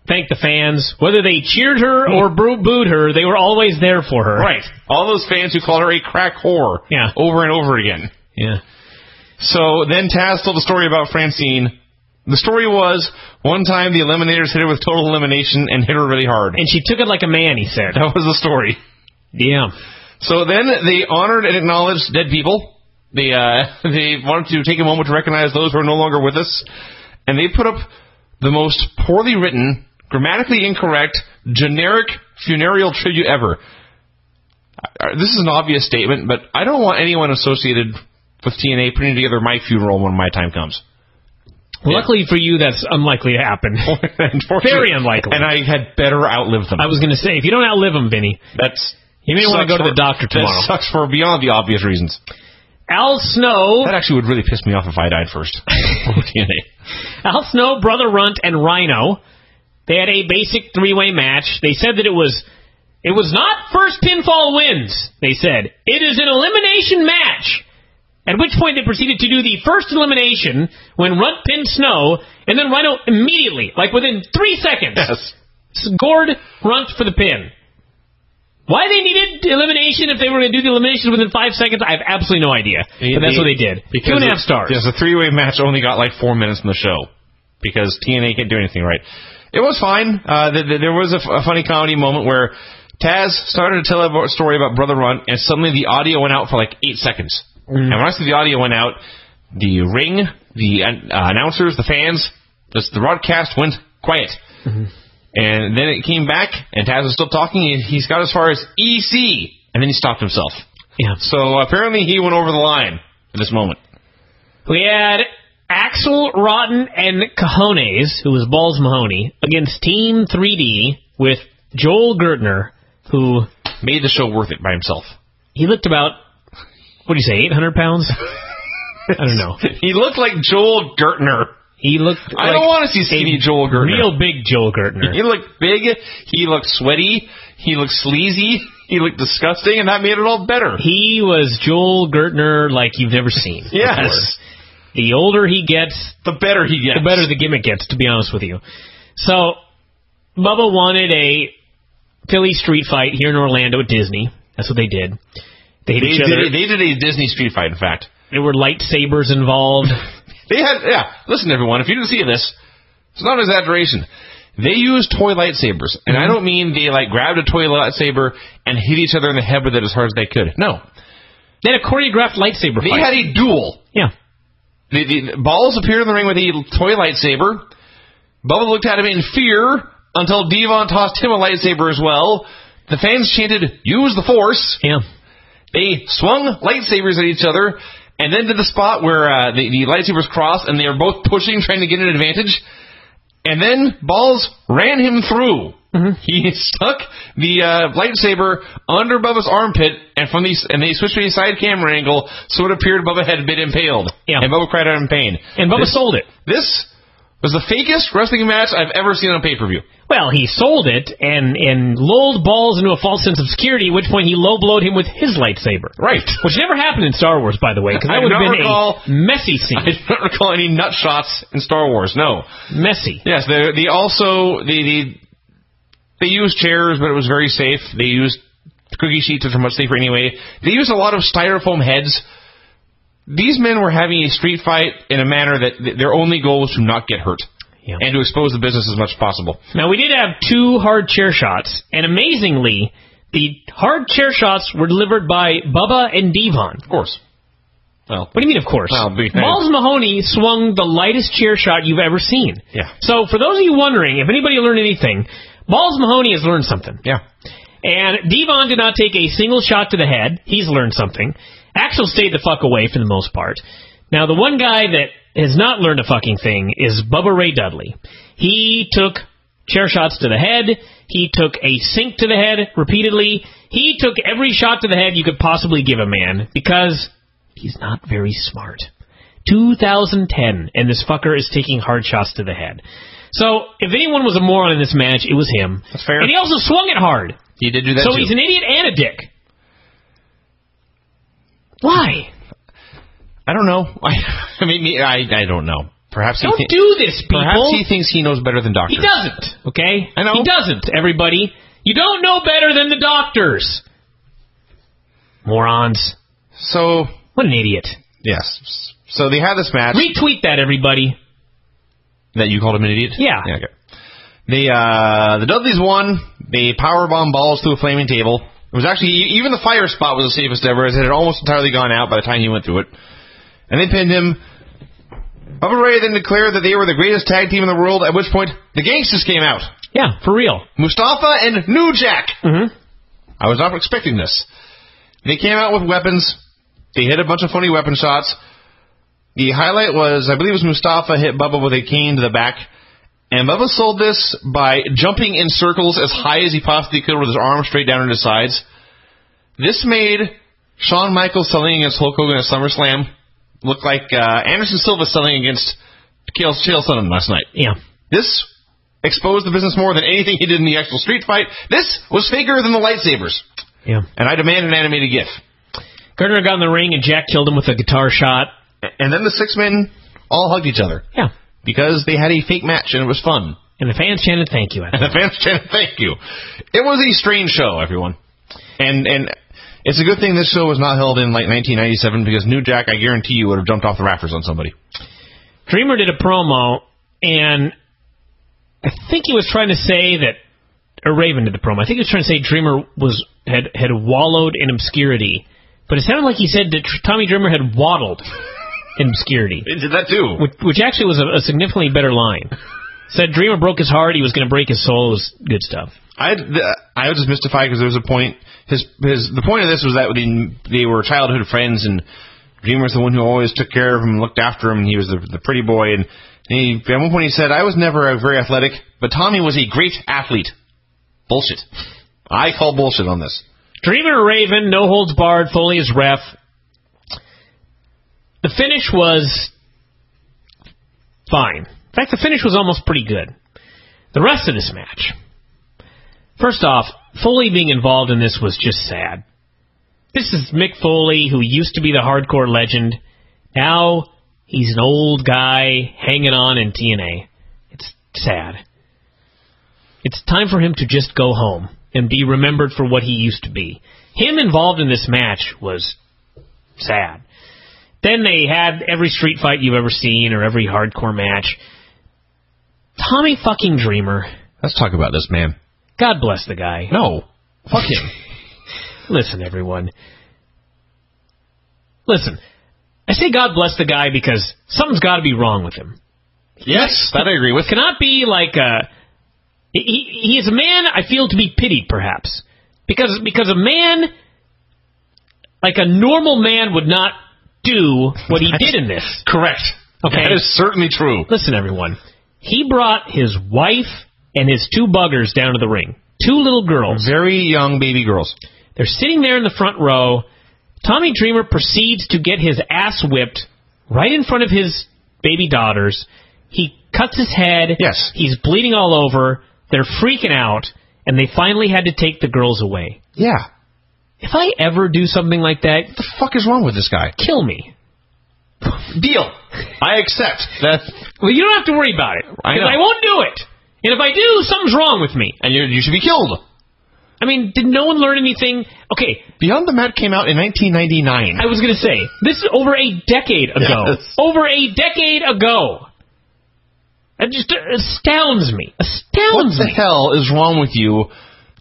thank the fans. Whether they cheered her or booed her, they were always there for her. Right. All those fans who called her a crack whore over and over again. Yeah. So then Taz told the story about Francine. The story was, one time the Eliminators hit her with total elimination and hit her really hard. And she took it like a man, he said. That was the story. Yeah. So then they honored and acknowledged dead people. They wanted to take a moment to recognize those who are no longer with us. And they put up the most poorly written, grammatically incorrect, generic funereal tribute ever. This is an obvious statement, but I don't want anyone associated with TNA putting together my funeral when my time comes. Yeah. Luckily for you, that's unlikely to happen. Very unlikely. And I had better outlive them. I was going to say, if you don't outlive them, Vinny, you may want to go to the doctor tomorrow. That sucks for beyond the obvious reasons. Al Snow... That actually would really piss me off if I died first. Al Snow, Brother Runt, and Rhino, they had a basic three-way match. They said that it was not first pinfall wins, they said. It is an elimination match. At which point they proceeded to do the first elimination when Runt pinned Snow, and then Rhino immediately, like within 3 seconds, Gord Runt for the pin. Why they needed elimination if they were going to do the elimination within 5 seconds, I have absolutely no idea. But that's what they did. 2.5 stars. Yes, the three-way match only got like 4 minutes in the show because TNA can't do anything right. It was fine. There was a funny comedy moment where Taz started to tell a story about Brother Runt, and suddenly the audio went out for like 8 seconds. Mm. And when I said the audio went out, the ring, the announcers, the fans, the broadcast went quiet. Mm-hmm. And then it came back, and Taz was still talking, and he's got as far as EC, and then he stopped himself. Yeah. So apparently he went over the line at this moment. We had Axel, Rotten, and Cajones, who was Balls Mahoney, against Team 3D with Joel Gertner, who made the show worth it by himself. He looked about, what do you say, 800 pounds? I don't know. He looked like Joel Gertner. He looked like I don't want to see skinny Joel Gertner. Real big Joel Gertner. He looked big. He looked sweaty. He looked sleazy. He looked disgusting, and that made it all better. He was Joel Gertner like you've never seen. Yes. Before. The older he gets, the better he gets. The better the gimmick gets, to be honest with you. So, Bubba wanted a Philly street fight here in Orlando at Disney. That's what they did. They hit each other. They did a Disney street fight, in fact. There were lightsabers involved. Listen, everyone, if you didn't see this, it's not an exaggeration. They used toy lightsabers, and I don't mean they, grabbed a toy lightsaber and hit each other in the head with it as hard as they could. No. They had a choreographed lightsaber fight. They had a duel. Yeah. The Balls appeared in the ring with a toy lightsaber. Bubba looked at him in fear until Devon tossed him a lightsaber as well. The fans chanted, "Use the Force." Yeah. They swung lightsabers at each other. And then to the spot where the lightsabers crossed, and they were both pushing, trying to get an advantage. And then Balls ran him through. Mm-hmm. He stuck the lightsaber under Bubba's armpit, and they switched to a side camera angle, so it appeared Bubba had been impaled. Yeah. And Bubba cried out in pain. And Bubba sold it. This was the fakest wrestling match I've ever seen on pay-per-view. Well, he sold it and lulled Balls into a false sense of security, at which point he low-blowed him with his lightsaber. Right. Which never happened in Star Wars, by the way, because that would have been a messy scene. I don't recall any nut shots in Star Wars, no. Messy. Yes, they used chairs, but it was very safe. They used cookie sheets, which are much safer anyway. They used a lot of styrofoam heads. These men were having a street fight in a manner that their only goal was to not get hurt. Yeah. And to expose the business as much as possible. Now, we did have two hard chair shots, and amazingly, the hard chair shots were delivered by Bubba and Devon. Of course. Well, what do you mean, of course? Balls Mahoney swung the lightest chair shot you've ever seen. Yeah. So, for those of you wondering, if anybody learned anything, Balls Mahoney has learned something. Yeah. And Devon did not take a single shot to the head. He's learned something. Axel stayed the fuck away for the most part. Now, the one guy that has not learned a fucking thing is Bubba Ray Dudley. He took chair shots to the head. He took a sink to the head repeatedly. He took every shot to the head you could possibly give a man because he's not very smart. 2010, and this fucker is taking hard shots to the head. So, if anyone was a moron in this match, it was him. That's fair. And he also swung it hard. He did do that, too. So he's an idiot and a dick. Why? I don't know. I don't know. Perhaps don't do this, people. Perhaps he thinks he knows better than doctors. He doesn't. Okay? I know. He doesn't, everybody. You don't know better than the doctors. Morons. So. What an idiot. Yes. So they had this match. Retweet that, everybody. That you called him an idiot? Yeah. Yeah, okay. The Dudleys won. They powerbombed Balls through a flaming table. It was actually, even the fire spot was the safest ever, as it had almost entirely gone out by the time he went through it. And they pinned him. Bubba Ray then declared that they were the greatest tag team in the world, at which point the Gangsters came out. Yeah, for real. Mustafa and New Jack. Mm-hmm. I was not expecting this. They came out with weapons. They hit a bunch of funny weapon shots. The highlight was, I believe it was Mustafa hit Bubba with a cane to the back. And Bubba sold this by jumping in circles as high as he possibly could with his arms straight down at his sides. This made Shawn Michaels selling against Hulk Hogan at SummerSlam look like Anderson Silva selling against Chael Sonnen last night. Yeah. This exposed the business more than anything he did in the actual street fight. This was faker than the lightsabers. Yeah. And I demand an animated GIF. Gertner got in the ring and Jack killed him with a guitar shot. And then the six men all hugged each other. Yeah. Because they had a fake match, and it was fun. And the fans chanted thank you. And the fans chanted thank you. It was a strange show, everyone. And it's a good thing this show was not held in like 1997 because New Jack, I guarantee you, would have jumped off the rafters on somebody. Dreamer did a promo, and I think he was trying to say that, or Raven did the promo. I think he was trying to say Dreamer had wallowed in obscurity, but it sounded like he said that Tommy Dreamer had waddled in obscurity. It did that too, which actually was a significantly better line. Said Dreamer broke his heart, he was going to break his soul. It was good stuff. I was just mystified because there was a point. The point of this was that they were childhood friends, and Dreamer was the one who always took care of him, looked after him, and he was the pretty boy. And at one point he said, "I was never very athletic, but Tommy was a great athlete." Bullshit. I call bullshit on this. Dreamer, Raven, no holds barred. Foley is ref. The finish was fine. In fact, the finish was almost pretty good. The rest of this match. First off, Foley being involved in this was just sad. This is Mick Foley, who used to be the hardcore legend. Now he's an old guy hanging on in TNA. It's sad. It's time for him to just go home and be remembered for what he used to be. Him involved in this match was sad. Then they had every street fight you've ever seen or every hardcore match. Tommy fucking Dreamer. Let's talk about this, man. God bless the guy. No. Fuck him. Listen, everyone. Listen. I say God bless the guy because something's got to be wrong with him. Yes, that I agree with. Cannot be like a... He is a man I feel to be pitied, perhaps. Because a man, like a normal man, would not do what he did in this. Correct. Okay? That is certainly true. Listen, everyone. He brought his wife and his two buggers down to the ring. Two little girls. Very young baby girls. They're sitting there in the front row. Tommy Dreamer proceeds to get his ass whipped right in front of his baby daughters. He cuts his head. Yes. He's bleeding all over. They're freaking out, and they finally had to take the girls away. Yeah. If I ever do something like that... What the fuck is wrong with this guy? Kill me. Deal. I accept. Well, you don't have to worry about it. I won't do it. And if I do, something's wrong with me. And you should be killed. I mean, did no one learn anything? Okay. Beyond the Mat came out in 1999. I was going to say, this is over a decade ago. Yes. Over a decade ago. It just astounds me. Astounds me. What the hell is wrong with you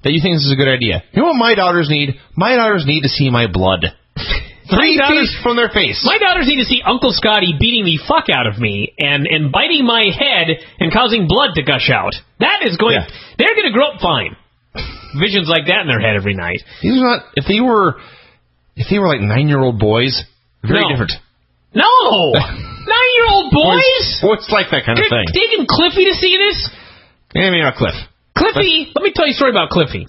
that you think this is a good idea? You know what my daughters need? My daughters need to see my blood. 3 feet from their face. My daughters need to see Uncle Scotty beating the fuck out of me and biting my head and causing blood to gush out. That is going... Yeah. They're going to grow up fine. Visions like that in their head every night. These are not... If they were like 9-year-old boys, very different. No! 9-year-old boys? What's like that kind of thing? Taking Cliffy to see this? Yeah, I mean, not Cliff. Cliffy, let me tell you a story about Cliffy.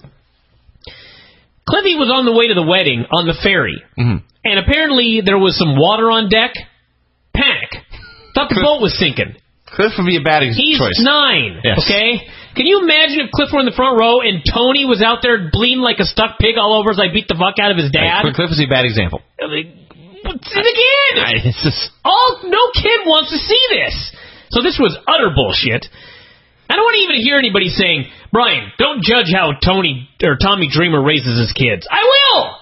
Cliffy was on the way to the wedding on the ferry, and apparently there was some water on deck. Panic. Thought the boat was sinking. Cliff would be a bad choice. He's 9, yes. Okay? Can you imagine if Cliff were in the front row and Tony was out there bleeding like a stuck pig all over as I beat the fuck out of his dad? Right. Cliff is a bad example. I mean, no kid wants to see this. So this was utter bullshit. I don't want to even hear anybody saying, Brian, don't judge how Tommy Dreamer raises his kids. I will!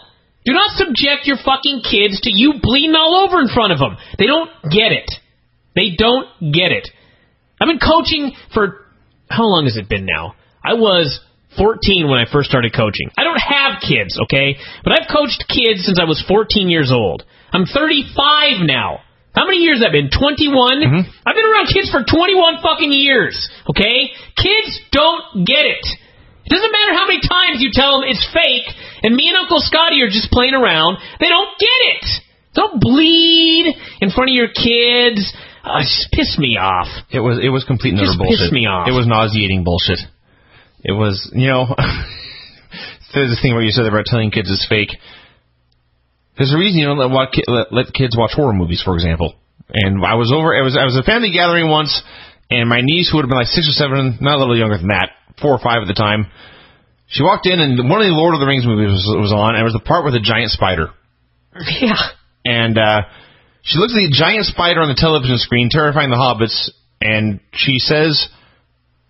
Do not subject your fucking kids to you bleeding all over in front of them. They don't get it. They don't get it. I've been coaching for... How long has it been now? I was 14 when I first started coaching. I don't have kids, okay? But I've coached kids since I was 14 years old. I'm 35 now. How many years have I been? 21? I've been around kids for 21 fucking years, okay? Kids don't get it. It doesn't matter how many times you tell them it's fake, and me and Uncle Scotty are just playing around. They don't get it. Don't bleed in front of your kids. It just pissed me off. It was complete and utter bullshit. It pissed me off. It was nauseating bullshit. It was, you know, there's a thing where you said about telling kids it's fake. There's a reason you don't let kids watch horror movies, for example. And I was at a family gathering once, and my niece, who would have been like 6 or 7, not a little younger than that, 4 or 5 at the time, she walked in, and one of the Lord of the Rings movies was on, and it was the part with a giant spider. Yeah. And she looks at the giant spider on the television screen, terrifying the hobbits, and she says,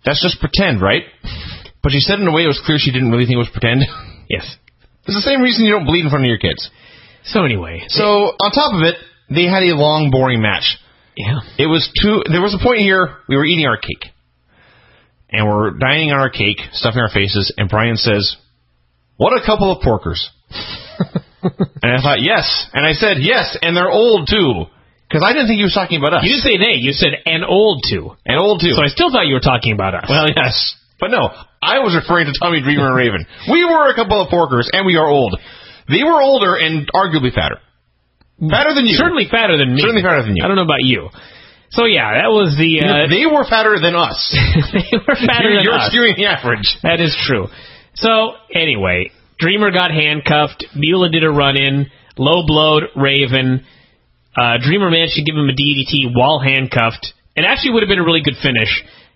That's just pretend, right? But she said in a way it was clear she didn't really think it was pretend. Yes. It's the same reason you don't bleed in front of your kids. So anyway. So, on top of it, they had a long, boring match. Yeah. It was there was a point here, we were eating our cake. And we're dining on our cake, stuffing our faces, and Brian says, "What a couple of porkers." And I thought, yes. And I said, yes, and they're old, too. Because I didn't think he was talking about us. You didn't say they. You said, and old, too. And old, too. So I still thought you were talking about us. Well, yes. But no, I was referring to Tommy Dreamer and Raven. We were a couple of porkers, and we are old. They were older and arguably fatter. Fatter than you. Certainly fatter than me. Certainly fatter than you. I don't know about you. So, yeah, that was the... they were fatter than us. They were fatter than us. You're skewing the average. That is true. So, anyway, Dreamer got handcuffed. Beulah did a run-in. Low-blowed Raven. Dreamer managed to give him a DDT while handcuffed. It actually would have been a really good finish.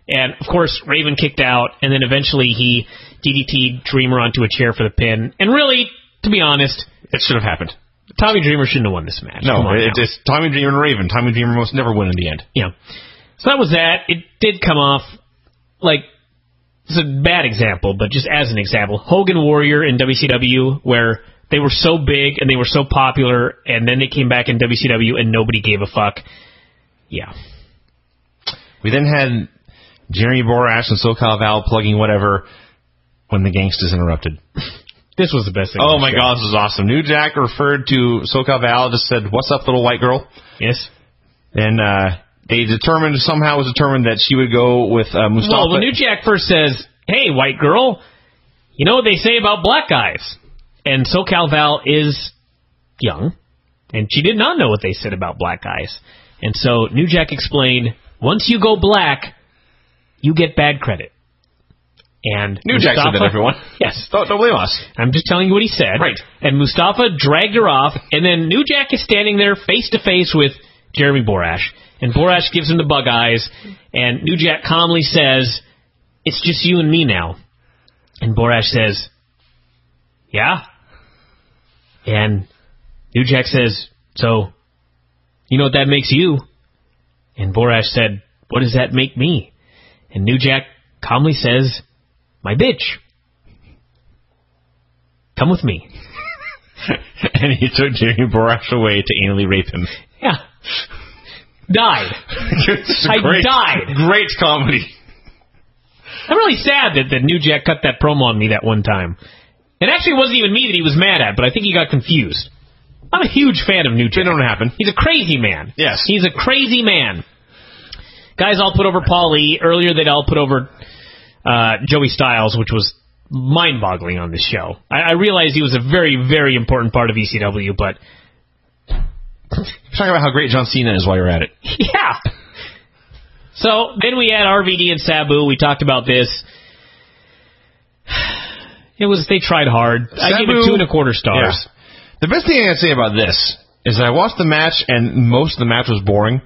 And, of course, Raven kicked out. And then eventually he DDT'd Dreamer onto a chair for the pin. And really, to be honest... It should have happened. Tommy Dreamer shouldn't have won this match. No, it's Tommy Dreamer and Raven. Tommy Dreamer must never win in the end. Yeah. So that was that. It did come off, like, it's a bad example, but just as an example, Hogan Warrior in WCW, where they were so big and they were so popular, and then they came back in WCW and nobody gave a fuck. Yeah. We then had Jeremy Borash and SoCal Val plugging whatever when the Gangsters interrupted. This was the best thing. Oh, my God, this was awesome. New Jack referred to SoCal Val, just said, "What's up, little white girl?" Yes. And they somehow was determined that she would go with Mustafa. Well, when New Jack first says, "Hey, white girl, you know what they say about black guys." And SoCal Val is young, and she did not know what they said about black guys. And so New Jack explained, once you go black, you get bad credit. And New Jack said that, everyone. Yes. Don't blame us. I'm just telling you what he said. Right. And Mustafa dragged her off, and then New Jack is standing there face-to-face with Jeremy Borash. And Borash gives him the bug eyes, and New Jack calmly says, "It's just you and me now." And Borash says, "Yeah?" And New Jack says, "So, you know what that makes you?" And Borash said, "What does that make me?" And New Jack calmly says, "My bitch. Come with me." And he took Jeremy Borash away to anally rape him. Yeah. Died. I died. Great comedy. I'm really sad that New Jack cut that promo on me that one time. It actually wasn't even me that he was mad at, but I think he got confused. I'm a huge fan of New Jack. It don't happen. He's a crazy man. Yes. He's a crazy man. Guys all put over Paul Lee. Earlier they'd all put over... Joey Styles, which was mind-boggling on this show. I realized he was a very, very important part of ECW, but... You're talking about how great John Cena is while you're at it. Yeah! So, then we had RVD and Sabu. We talked about this. It was... They tried hard. Sabu, I gave it 2.25 stars. Yeah. The best thing I can say about this is that I watched the match, and most of the match was boring.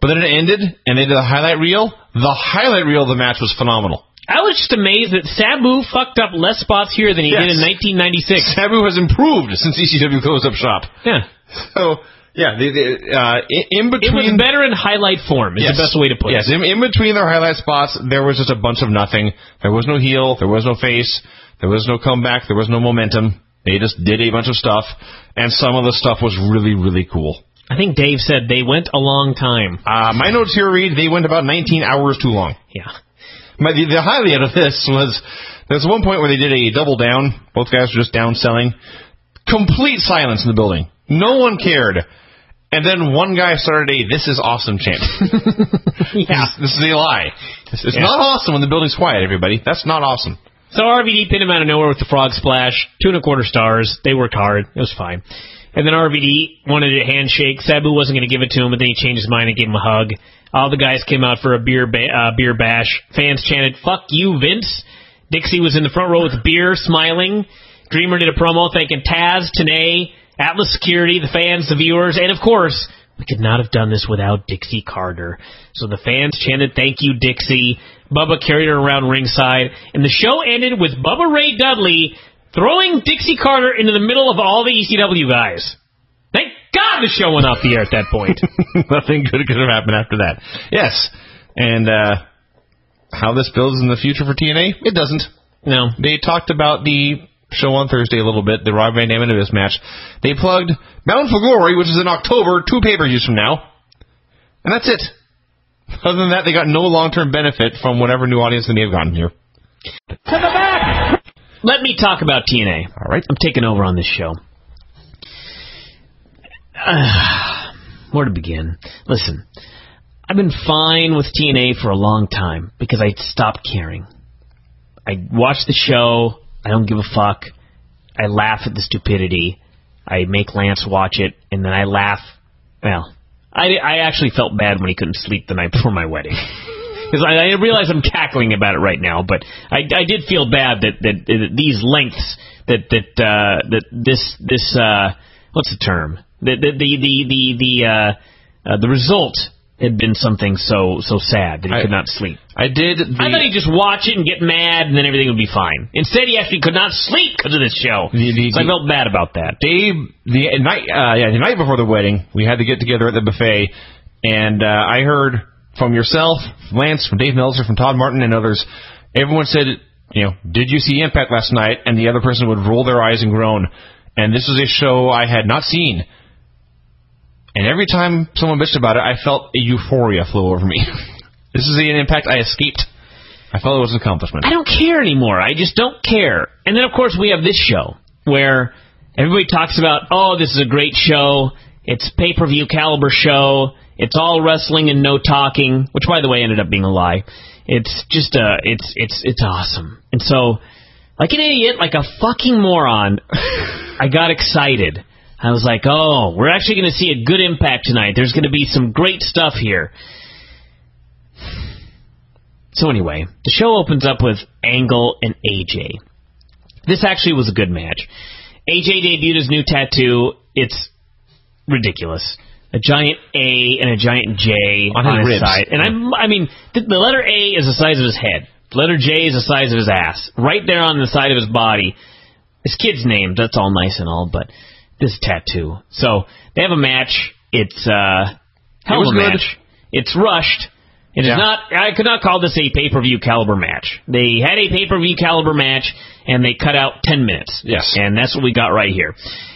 But then it ended, and they did a highlight reel. The highlight reel of the match was phenomenal. I was just amazed that Sabu fucked up less spots here than he did in 1996. Sabu has improved since ECW closed up shop. Yeah. So, yeah, in between... It was better in highlight form, is the best way to put it. Yes, in between their highlight spots, there was just a bunch of nothing. There was no heel, there was no face, there was no comeback, there was no momentum. They just did a bunch of stuff, and some of the stuff was really, really cool. I think Dave said they went a long time. My notes here read they went about 19 hours too long. Yeah. The highlight of this was there was one point where they did a double down. Both guys were just down selling. Complete silence in the building. No one cared. And then one guy started a "this is awesome" chant. Yeah. This is a lie. It's not awesome when the building's quiet, everybody. That's not awesome. So RVD pinned him out of nowhere with the frog splash. 2.25 stars. They worked hard. It was fine. And then RVD wanted a handshake. Sabu wasn't going to give it to him, but then he changed his mind and gave him a hug. All the guys came out for a beer bash. Fans chanted, "Fuck you, Vince." Dixie was in the front row with beer, smiling. Dreamer did a promo thanking Taz, Tanay, Atlas Security, the fans, the viewers, and of course, we could not have done this without Dixie Carter. So the fans chanted, "Thank you, Dixie." Bubba carried her around ringside, and the show ended with Bubba Ray Dudley throwing Dixie Carter into the middle of all the ECW guys. Thank God the show went off the air at that point. Nothing good could have happened after that. Yes. And how this builds in the future for TNA? It doesn't. No. They talked about the show on Thursday a little bit, the Rob Van Dam and Abyss match. They plugged Bound for Glory, which is in October, 2 pay-per-views from now. And that's it. Other than that, they got no long-term benefit from whatever new audience they may have gotten here. To the back! Let me talk about TNA. All right. I'm taking over on this show. Where to begin? Listen, I've been fine with TNA for a long time because I stopped caring. I watch the show. I don't give a fuck. I laugh at the stupidity. I make Lance watch it, and then I laugh. Well, I actually felt bad when he couldn't sleep the night before my wedding. Because I realize I'm cackling about it right now, but I did feel bad that these lengths, that this what's the term? The result had been something so sad that he could not sleep. I thought he'd just watch it and get mad, and then everything would be fine. Instead, he actually could not sleep because of this show. So I felt bad about that. The night before the wedding, we had to get together at the buffet, and I heard from yourself, from Lance, from Dave Meltzer, from Todd Martin, and others, everyone said, you know, did you see Impact last night? And the other person would roll their eyes and groan. And this was a show I had not seen. And every time someone bitched about it, I felt a euphoria flow over me. This is an impact I escaped. I felt it was an accomplishment. I don't care anymore. I just don't care. And then, of course, we have this show where everybody talks about, oh, this is a great show. It's a pay-per-view caliber show. It's all wrestling and no talking, which, by the way, ended up being a lie. It's just it's awesome. And so, like an idiot, like a fucking moron, I got excited. I was like, oh, we're actually going to see a good Impact tonight. There's going to be some great stuff here. So anyway, the show opens up with Angle and AJ. This actually was a good match. AJ debuted his new tattoo. It's ridiculous. A giant A and a giant J on his side. And I mean, the letter A is the size of his head. The letter J is the size of his ass. Right there on the side of his body. His kid's name, that's all nice and all, but this tattoo. So they have a match. It's hell of a match. Good. It's rushed. It is not. I could not call this a pay-per-view caliber match. They had a pay-per-view caliber match, and they cut out 10 minutes. Yes. And that's what we got right here.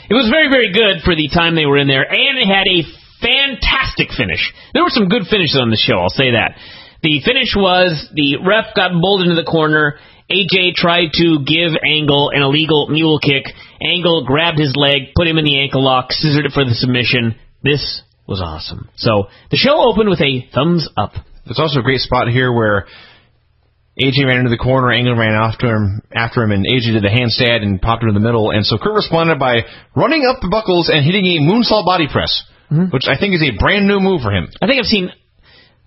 It was very, very good for the time they were in there, and it had a fantastic finish. There were some good finishes on the show. I'll say that. The finish was the ref got bowled into the corner. AJ tried to give Angle an illegal mule kick. Angle grabbed his leg, put him in the ankle lock, scissored it for the submission. This was awesome. So the show opened with a thumbs up. There's also a great spot here where AJ ran into the corner, Angle ran after him, and AJ did a handstand and popped him in the middle. And so Kurt responded by running up the buckles and hitting a moonsault body press, which I think is a brand new move for him. I think I've seen,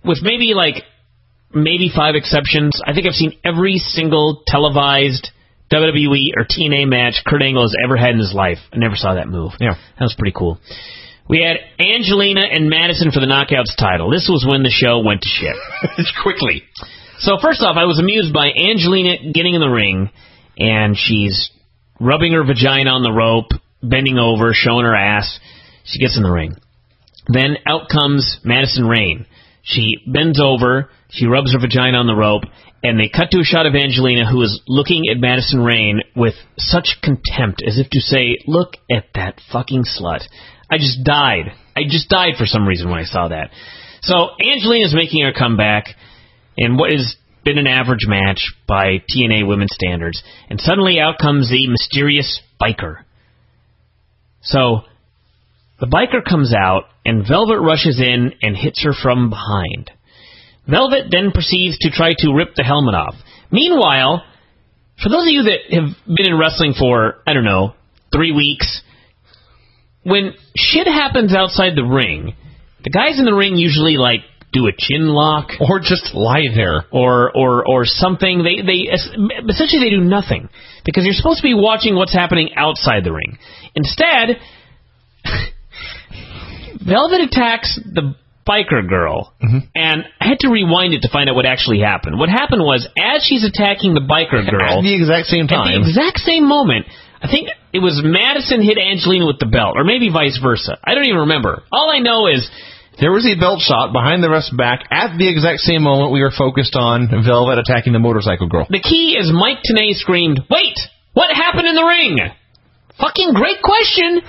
with maybe 5 exceptions, I think I've seen every single televised WWE or TNA match Kurt Angle has ever had in his life. I never saw that move. Yeah. That was pretty cool. We had Angelina and Madison for the Knockouts title. This was when the show went to shit. Quickly. So first off, I was amused by Angelina getting in the ring, and she's rubbing her vagina on the rope, bending over, showing her ass. She gets in the ring. Then out comes Madison Rayne. She bends over, she rubs her vagina on the rope, and they cut to a shot of Angelina, who is looking at Madison Rayne with such contempt, as if to say, look at that fucking slut. I just died. I just died for some reason when I saw that. So Angelina's making her comeback in what has been an average match by TNA women's standards, and suddenly out comes the mysterious biker. So the biker comes out, and Velvet rushes in and hits her from behind. Velvet then proceeds to try to rip the helmet off. Meanwhile, for those of you that have been in wrestling for, I don't know, 3 weeks, when shit happens outside the ring, the guys in the ring usually, like, do a chin lock. Or just lie there. Or something. Essentially, they do nothing. Because you're supposed to be watching what's happening outside the ring. Instead, Velvet attacks the biker girl, and I had to rewind it to find out what actually happened. What happened was, as she's attacking the biker girl, at the exact same moment, I think it was Madison hit Angelina with the belt, or maybe vice versa. I don't even remember. All I know is There was a belt shot behind the ref's back at the exact same moment we were focused on Velvet attacking the motorcycle girl. The key is Mike Tenay screamed, "Wait! What happened in the ring?" Fucking great question!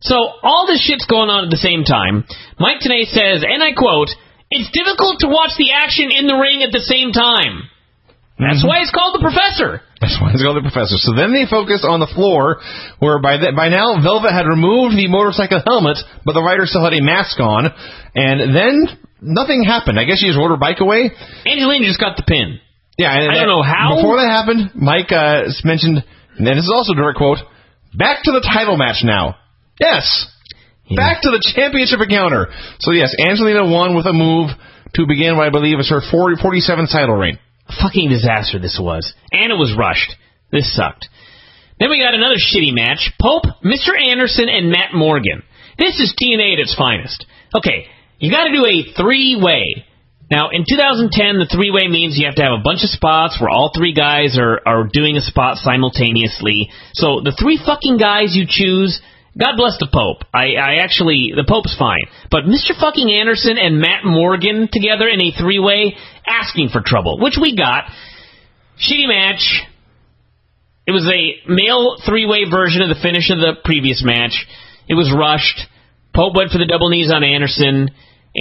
So, all this shit's going on at the same time. Mike Tenay says, and I quote, "It's difficult to watch the action in the ring at the same time." That's why it's called The Professor. That's why it's called The Professor. So then they focus on the floor, where by now Velvet had removed the motorcycle helmet, but the rider still had a mask on, and then nothing happened. I guess she just rode her bike away. Angelina just got the pin. Yeah, and I don't know how. Before that happened, Mike mentioned, and this is also a direct quote, "Back to the title match now." Yes! Yeah. Back to the championship encounter. So yes, Angelina won with a move to begin what I believe is her 47th title reign. Fucking disaster this was. And it was rushed. This sucked. Then we got another shitty match. Pope, Mr. Anderson, and Matt Morgan. This is TNA at its finest. Okay, you gotta do a three-way. Now, in 2010, the three-way means you have to have a bunch of spots where all three guys are doing a spot simultaneously. So, the three fucking guys you choose, God bless the Pope. The Pope's fine. But Mr. fucking Anderson and Matt Morgan together in a three-way, asking for trouble, which we got. Shitty match. It was a male three-way version of the finish of the previous match. It was rushed. Pope went for the double knees on Anderson.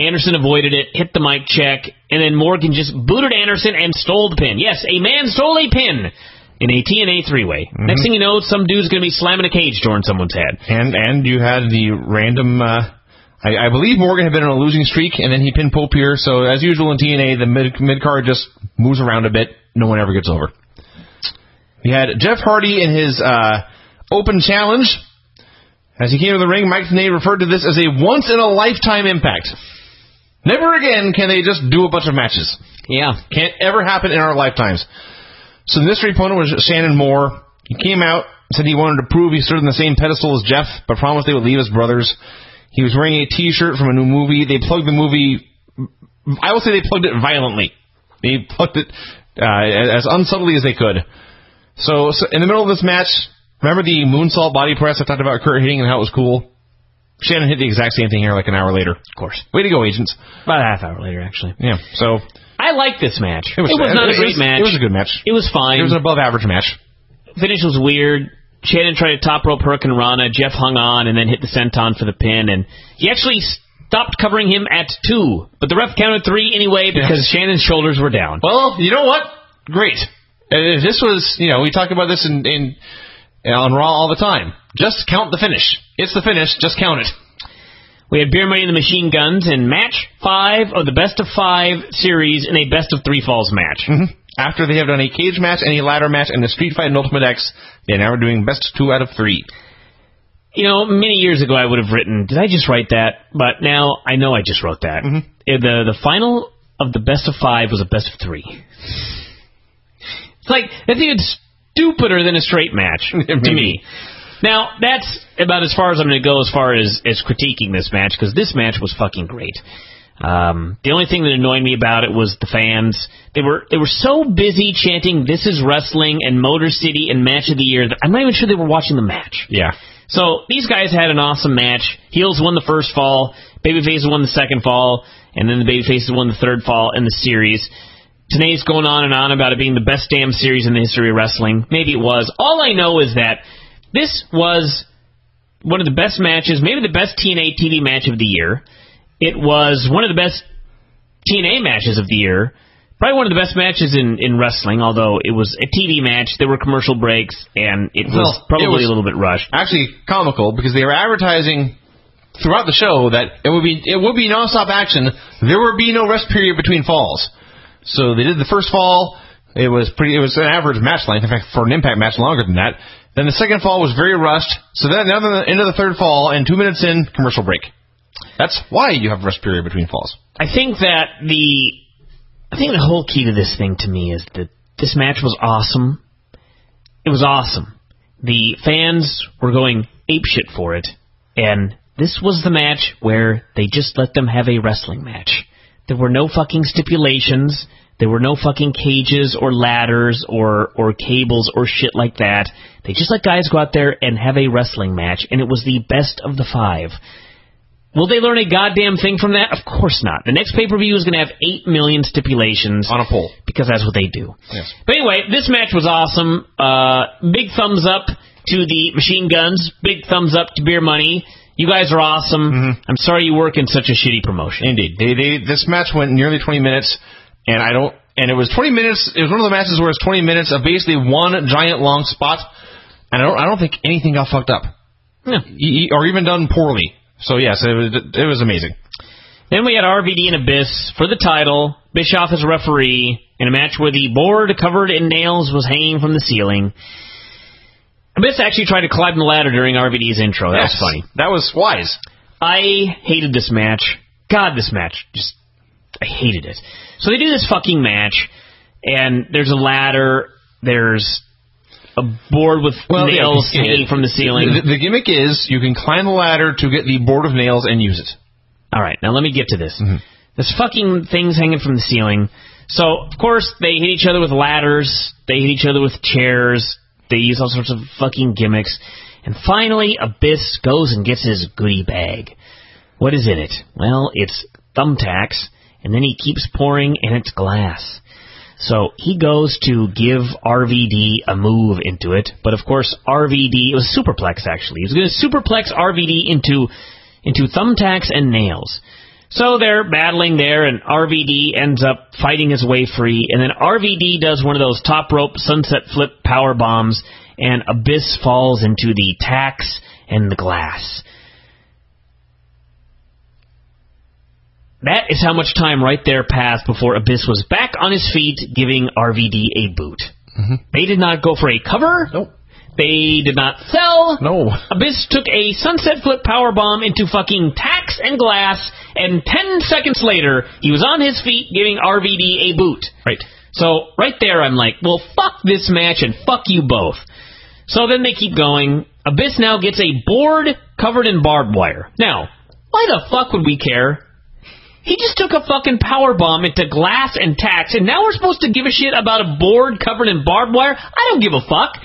Anderson avoided it, hit the mic check, and then Morgan just booted Anderson and stole the pin. Yes, a man stole a pin in a TNA three-way. Mm-hmm. Next thing you know, some dude's going to be slamming a cage door in someone's head. And you had the random... I believe Morgan had been on a losing streak, and then he pinned Pope here. So, as usual in TNA, the mid-card just moves around a bit. No one ever gets over. We had Jeff Hardy in his open challenge. As he came to the ring, Mike Tenay referred to this as a once-in-a-lifetime impact. Never again can they just do a bunch of matches. Yeah. Can't ever happen in our lifetimes. So the mystery opponent was Shannon Moore. He came out, said he wanted to prove he stood on the same pedestal as Jeff, but promised they would leave as brothers. He was wearing a T-shirt from a new movie. They plugged the movie. I will say they plugged it violently. They plugged it as unsubtly as they could. So in the middle of this match, remember the moonsault body press I talked about Kurt hitting and how it was cool? Shannon hit the exact same thing here like an hour later. Of course. Way to go, agents. About a half hour later, actually. Yeah, so... I liked this match. It was not a great match. It was a good match. It was fine. It was an above-average match. Finish was weird. Shannon tried to top rope Hurricane Rana. Jeff hung on and then hit the senton for the pin, and he actually stopped covering him at 2. But the ref counted 3 anyway because Shannon's shoulders were down. Well, you know what? Great. If this was... You know, we talk about this on Raw all the time. Just count the finish. It's the finish. Just count it. We had Beer Money and the Machine Guns in match 5 of the best of 5 series in a best of 3 falls match. Mm-hmm. After they have done a cage match and a ladder match and a street fight and Ultimate X, they're now doing best 2 out of 3. You know, many years ago I would have written, did I just write that? But now I know I just wrote that. Mm-hmm. The final of the best of 5 was a best of 3. It's like, that's even stupider than a straight match to me. Now, that's about as far as I'm going to go as far as critiquing this match, because this match was fucking great. The only thing that annoyed me about it was the fans. They were so busy chanting, "This is wrestling," and "Motor City," and "Match of the Year," that I'm not even sure they were watching the match. Yeah. So, these guys had an awesome match. Heels won the first fall, babyfaces won the second fall, and then the babyfaces won the third fall in the series. Tenay's going on and on about it being the best damn series in the history of wrestling. Maybe it was. All I know is that this was one of the best matches, maybe the best TNA TV match of the year. It was one of the best TNA matches of the year. Probably one of the best matches in wrestling, although it was a TV match. There were commercial breaks, and it was probably a little bit rushed. Actually, comical, because they were advertising throughout the show that it would be nonstop action. There would be no rest period between falls. So they did the first fall. It was an average match length. In fact, for an Impact match, longer than that. Then the second fall was very rushed. So then now the end of the third fall, and 2 minutes in, commercial break. That's why you have rest period between falls. I think the whole key to this thing to me is that this match was awesome. It was awesome. The fans were going apeshit for it, and this was the match where they just let them have a wrestling match. There were no fucking stipulations. There were no fucking cages or ladders or cables or shit like that. They just let guys go out there and have a wrestling match, and it was the best of the 5. Will they learn a goddamn thing from that? Of course not. The next pay-per-view is going to have 8 million stipulations. On a poll. Because that's what they do. Yes. But anyway, this match was awesome. Big thumbs up to the Machine Guns. Big thumbs up to Beer Money. You guys are awesome. Mm-hmm. I'm sorry you work in such a shitty promotion. Indeed. This match went nearly 20 minutes, and I don't... And it was 20 minutes. It was one of the matches where it's 20 minutes of basically one giant long spot, and I don't think anything got fucked up, yeah. Or even done poorly. So yes, it was amazing. Then we had RVD and Abyss for the title. Bischoff as referee in a match where the board covered in nails was hanging from the ceiling. Abyss actually tried to climb the ladder during RVD's intro. That was funny. That was wise. I hated this match. God, this match just. I hated it. So they do this fucking match, and there's a ladder, there's a board with nails hanging from the ceiling. The gimmick is you can climb the ladder to get the board of nails and use it. All right, now let me get to this. Mm-hmm. This fucking thing's hanging from the ceiling. So, of course, they hit each other with ladders, they hit each other with chairs, they use all sorts of fucking gimmicks, and finally Abyss goes and gets his goodie bag. What is in it? Well, it's thumbtacks. And then he keeps pouring, and it's glass. So he goes to give RVD a move into it. But, of course, RVD... It was superplex, actually. He was going to superplex RVD into thumbtacks and nails. So they're battling there, and RVD ends up fighting his way free. And then RVD does one of those top rope sunset flip power bombs, and Abyss falls into the tacks and the glass. That is how much time right there passed before Abyss was back on his feet giving RVD a boot. Mm-hmm. They did not go for a cover. Nope. They did not sell. No. Abyss took a sunset flip powerbomb into fucking tacks and glass, and 10 seconds later, he was on his feet giving RVD a boot. Right. So right there, I'm like, well, fuck this match and fuck you both. So then they keep going. Abyss now gets a board covered in barbed wire. Now, why the fuck would we care? He just took a fucking powerbomb into glass and tacks, and now we're supposed to give a shit about a board covered in barbed wire? I don't give a fuck.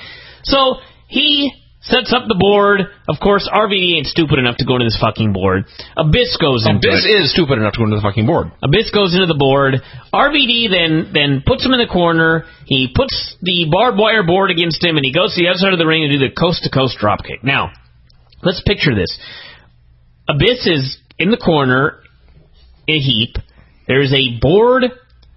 So he sets up the board. Of course, RVD ain't stupid enough to go into this fucking board. Abyss goes into it. Abyss is stupid enough to go into the fucking board. Abyss goes into the board. RVD then puts him in the corner. He puts the barbed wire board against him, and he goes to the other side of the ring and do the coast-to-coast dropkick. Now, let's picture this. Abyss is in the corner... a heap. There's a board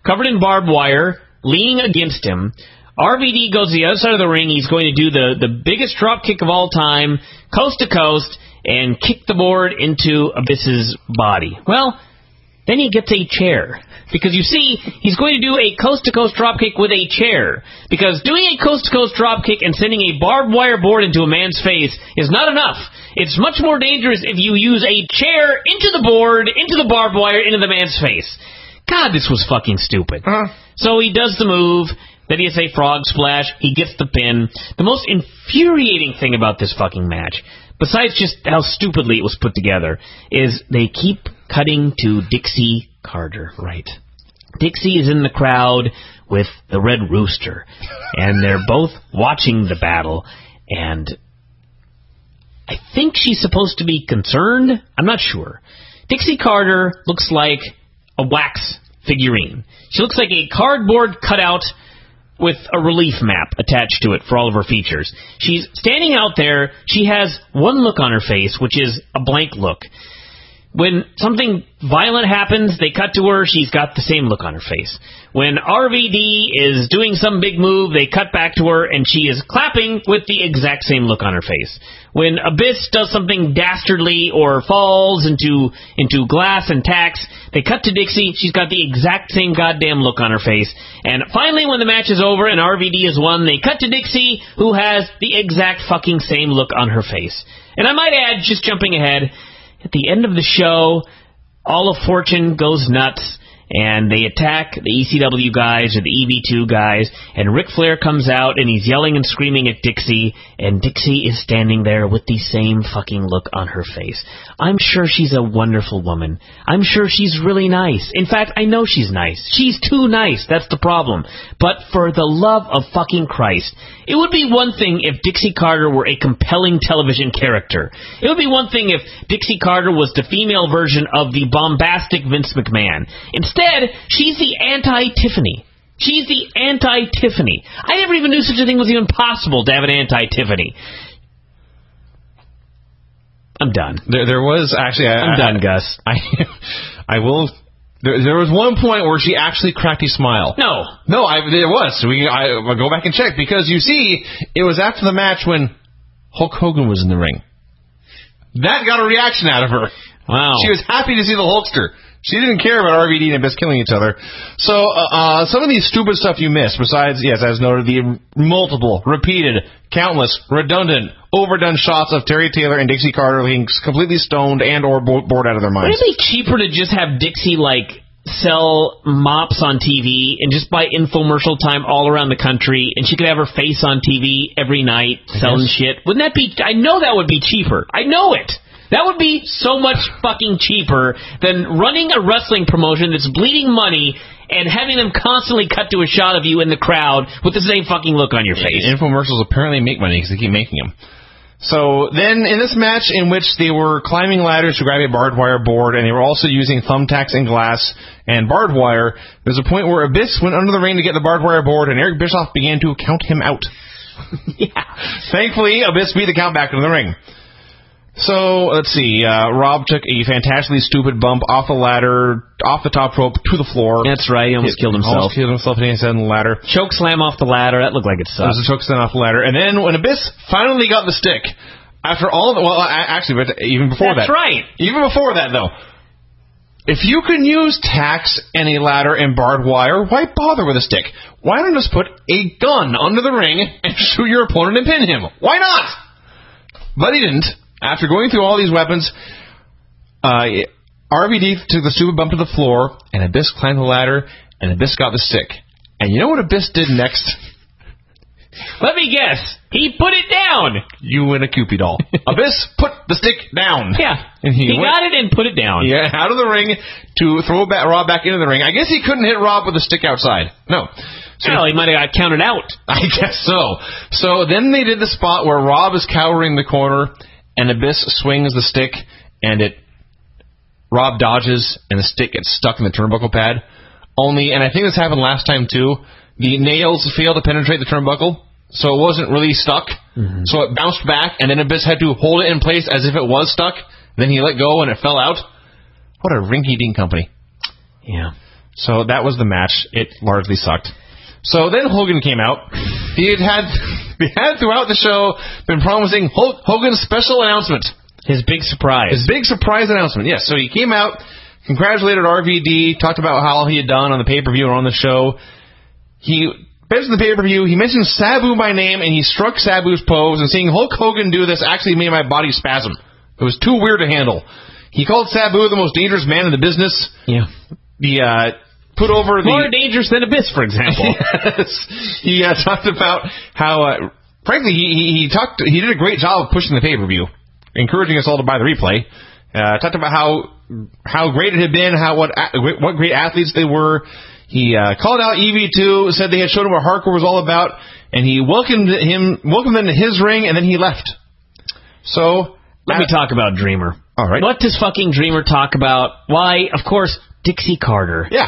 covered in barbed wire leaning against him. RVD goes to the other side of the ring. He's going to do the biggest drop kick of all time, coast to coast, and kick the board into Abyss's body. Well, then he gets a chair. Because you see, he's going to do a coast to coast drop kick with a chair. Because doing a coast to coast drop kick and sending a barbed wire board into a man's face is not enough. It's much more dangerous if you use a chair into the board, into the barbed wire, into the man's face. God, this was fucking stupid. Uh-huh. So he does the move, then he has a frog splash, he gets the pin. The most infuriating thing about this fucking match, besides just how stupidly it was put together, is they keep cutting to Dixie Carter. Right. Dixie is in the crowd with the Red Rooster, and they're both watching the battle, and... I think she's supposed to be concerned. I'm not sure. Dixie Carter looks like a wax figurine. She looks like a cardboard cutout with a relief map attached to it for all of her features. She's standing out there. She has one look on her face, which is a blank look. When something violent happens, they cut to her. She's got the same look on her face. When RVD is doing some big move, they cut back to her, and she is clapping with the exact same look on her face. When Abyss does something dastardly or falls into glass and tacks, they cut to Dixie. She's got the exact same goddamn look on her face. And finally, when the match is over and RVD is won, they cut to Dixie, who has the exact fucking same look on her face. And I might add, just jumping ahead... At the end of the show, all of Fortune goes nuts, and they attack the ECW guys, or the EV2 guys, and Ric Flair comes out, and he's yelling and screaming at Dixie, and Dixie is standing there with the same fucking look on her face. I'm sure she's a wonderful woman. I'm sure she's really nice. In fact, I know she's nice. She's too nice, that's the problem. But for the love of fucking Christ, it would be one thing if Dixie Carter were a compelling television character. It would be one thing if Dixie Carter was the female version of the bombastic Vince McMahon. Instead, she's the anti-Tiffany. She's the anti-Tiffany. I never even knew such a thing was even possible, to have an anti-Tiffany. I'm done. There was actually... I'm done, Gus. I will... There was one point where she actually cracked a smile. There was. I'll go back and check, because you see, it was after the match when Hulk Hogan was in the ring. That got a reaction out of her. Wow. She was happy to see the Hulkster. She didn't care about RVD and Abyss killing each other. So, some of these stupid stuff you missed, besides, yes, as noted, the multiple, repeated, countless, redundant, overdone shots of Terry Taylor and Dixie Carter looking completely stoned and or bored out of their minds. Wouldn't it be cheaper to just have Dixie, sell mops on TV and just buy infomercial time all around the country, and she could have her face on TV every night selling shit? Wouldn't that be... I know that would be cheaper. I know it. That would be so much fucking cheaper than running a wrestling promotion that's bleeding money and having them constantly cut to a shot of you in the crowd with the same fucking look on your face. Infomercials apparently make money because they keep making them. So then in this match, in which they were climbing ladders to grab a barbed wire board, and they were also using thumbtacks and glass and barbed wire, there's a point where Abyss went under the ring to get the barbed wire board, and Eric Bischoff began to count him out. Yeah. Thankfully, Abyss beat the count back into the ring. So, let's see, Rob took a fantastically stupid bump off the ladder, off the top rope, to the floor. That's right, he almost killed himself. Almost killed himself, and he sat on the ladder. Choke slam off the ladder, that looked like it sucked. It was a choke slam off the ladder. And then, when Abyss finally got the stick, after all of the, even before that, though, if you can use tacks and a ladder and barbed wire, why bother with a stick? Why not just put a gun under the ring and shoot your opponent and pin him? Why not? But he didn't. After going through all these weapons, RVD took the stupid bump to the floor, and Abyss climbed the ladder, and Abyss got the stick. And you know what Abyss did next? Let me guess. He put it down. You win a Kewpie doll. Abyss put the stick down. Yeah. And he got it and put it down. Yeah, out of the ring to throw Rob back into the ring. I guess he couldn't hit Rob with a stick outside. No. So he might have got counted out. I guess so. So then they did the spot where Rob is cowering in the corner, and Abyss swings the stick, and Rob dodges, and the stick gets stuck in the turnbuckle pad. Only, and I think this happened last time too, the nails failed to penetrate the turnbuckle, so it wasn't really stuck. Mm-hmm. So it bounced back, and then Abyss had to hold it in place as if it was stuck. Then he let go, and it fell out. What a rinky-dink company. Yeah. So that was the match. It largely sucked. So then Hogan came out. He had throughout the show been promising Hogan's special announcement. His big surprise. His big surprise announcement, yes. So he came out, congratulated RVD, talked about how he had done on the pay-per-view or on the show. He mentioned the pay-per-view, he mentioned Sabu by name, and he struck Sabu's pose, and seeing Hulk Hogan do this actually made my body spasm. It was too weird to handle. He called Sabu the most dangerous man in the business. Yeah. More dangerous than Abyss, for example. Yes. He talked about how, frankly, he did a great job of pushing the pay-per-view, encouraging us all to buy the replay. Talked about how great it had been, what great athletes they were. He called out EV2, said they had showed him what hardcore was all about, and he welcomed them to his ring, and then he left. So let me talk about Dreamer. All right. What does fucking Dreamer talk about? Why, of course, Dixie Carter. Yeah.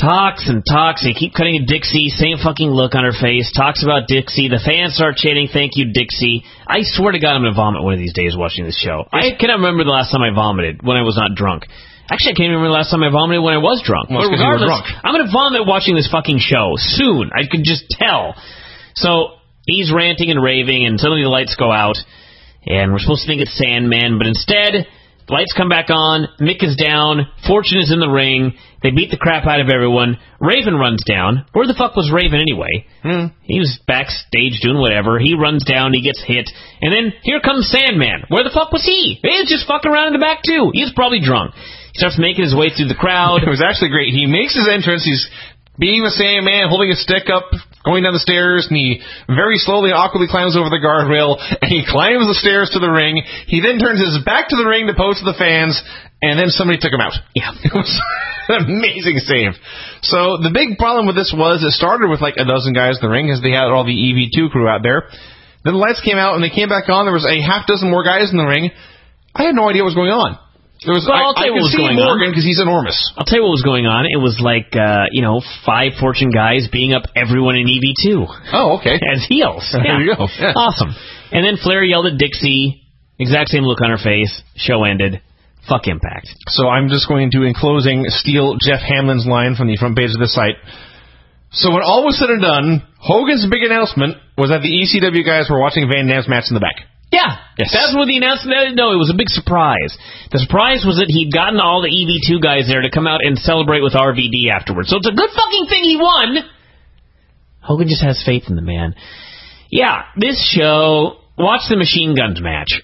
Talks and talks. They keep cutting to Dixie. Same fucking look on her face. Talks about Dixie. The fans start chanting, "Thank you, Dixie." I swear to God, I'm going to vomit one of these days watching this show. I cannot remember the last time I vomited when I was not drunk. Actually, I can't remember the last time I vomited when I was drunk. Well, but regardless, you were drunk. I'm going to vomit watching this fucking show soon. I can just tell. So he's ranting and raving, and suddenly the lights go out, and we're supposed to think it's Sandman, but instead... lights come back on, Mick is down, Fortune is in the ring, they beat the crap out of everyone, Raven runs down. Where the fuck was Raven anyway? Mm. He was backstage doing whatever, he runs down, he gets hit, and then here comes Sandman. Where the fuck was he? He was just fucking around in the back too. He was probably drunk. He starts making his way through the crowd. It was actually great. He makes his entrance. He's being the same man, holding his stick up, going down the stairs, and he very slowly and awkwardly climbs over the guardrail, and he climbs the stairs to the ring. He then turns his back to the ring to pose to the fans, and then somebody took him out. Yeah. It was an amazing save. So the big problem with this was it started with like a dozen guys in the ring, because they had all the EV2 crew out there. Then the lights came out, and they came back on. There was a half dozen more guys in the ring. I had no idea what was going on. There was, well, I can see Morgan because he's enormous. I'll tell you what was going on. It was like, five Fortune guys beating up everyone in EV2. Oh, okay. As heels. Yeah. There you go. Yeah. Awesome. And then Flair yelled at Dixie. Exact same look on her face. Show ended. Fuck Impact. So I'm just going to, in closing, steal Jeff Hamlin's line from the front page of the site. So when all was said and done, Hogan's big announcement was that the ECW guys were watching Van Damme's match in the back. Yeah, yes. That's what the announcement. No, it was a big surprise. The surprise was that he'd gotten all the EV2 guys there to come out and celebrate with RVD afterwards. So it's a good fucking thing he won. Hogan just has faith in the man. Yeah, this show, watch the Machine Guns match.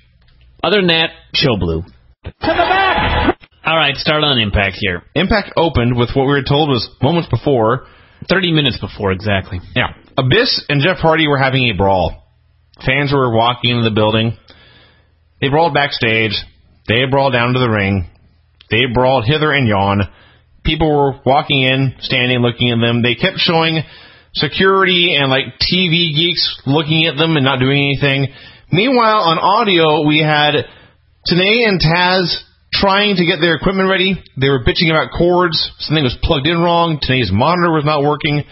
Other than that, show blue. To the back! All right, start on Impact here. Impact opened with what we were told was moments before. 30 minutes before, exactly. Yeah. Abyss and Jeff Hardy were having a brawl. Fans were walking into the building. They brawled backstage. They brawled down to the ring. They brawled hither and yon. People were walking in, standing, looking at them. They kept showing security and, like, TV geeks looking at them and not doing anything. Meanwhile, on audio, we had Tanae and Taz trying to get their equipment ready. They were bitching about cords. Something was plugged in wrong. Tanae's monitor was not working.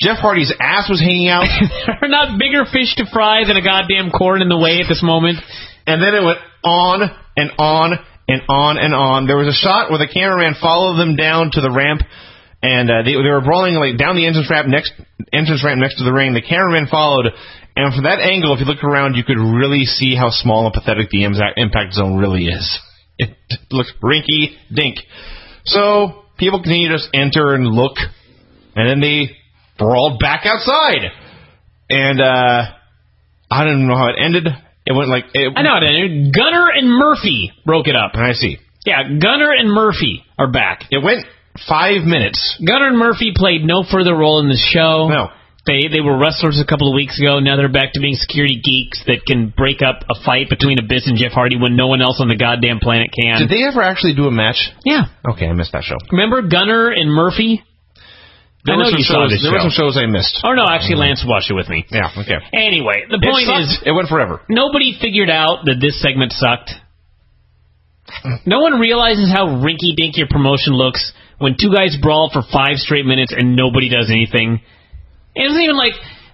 Jeff Hardy's ass was hanging out. There are not bigger fish to fry than a goddamn corn in the way at this moment. And then it went on and on and on and on. There was a shot where the cameraman followed them down to the ramp, and they were brawling like down the entrance ramp next to the ring. The cameraman followed, and from that angle, if you looked around, you could really see how small and pathetic the Impact Zone really is. It looks rinky-dink. So people continue to just enter and look, and then they brawled back outside, and I don't know how it ended. It went like I know how it ended. Gunner and Murphy broke it up. I see. Yeah, Gunner and Murphy are back. It went 5 minutes. Gunner and Murphy played no further role in the show. No, they were wrestlers a couple of weeks ago. Now they're back to being security geeks that can break up a fight between Abyss and Jeff Hardy when no one else on the goddamn planet can. Did they ever actually do a match? Yeah. Okay, I missed that show. Remember Gunner and Murphy? There were some shows I missed. Oh, no, actually, Lance watched it with me. Yeah, okay. Anyway, the point is, it went forever. Nobody figured out that this segment sucked. No one realizes how rinky-dink your promotion looks when two guys brawl for 5 straight minutes and nobody does anything. It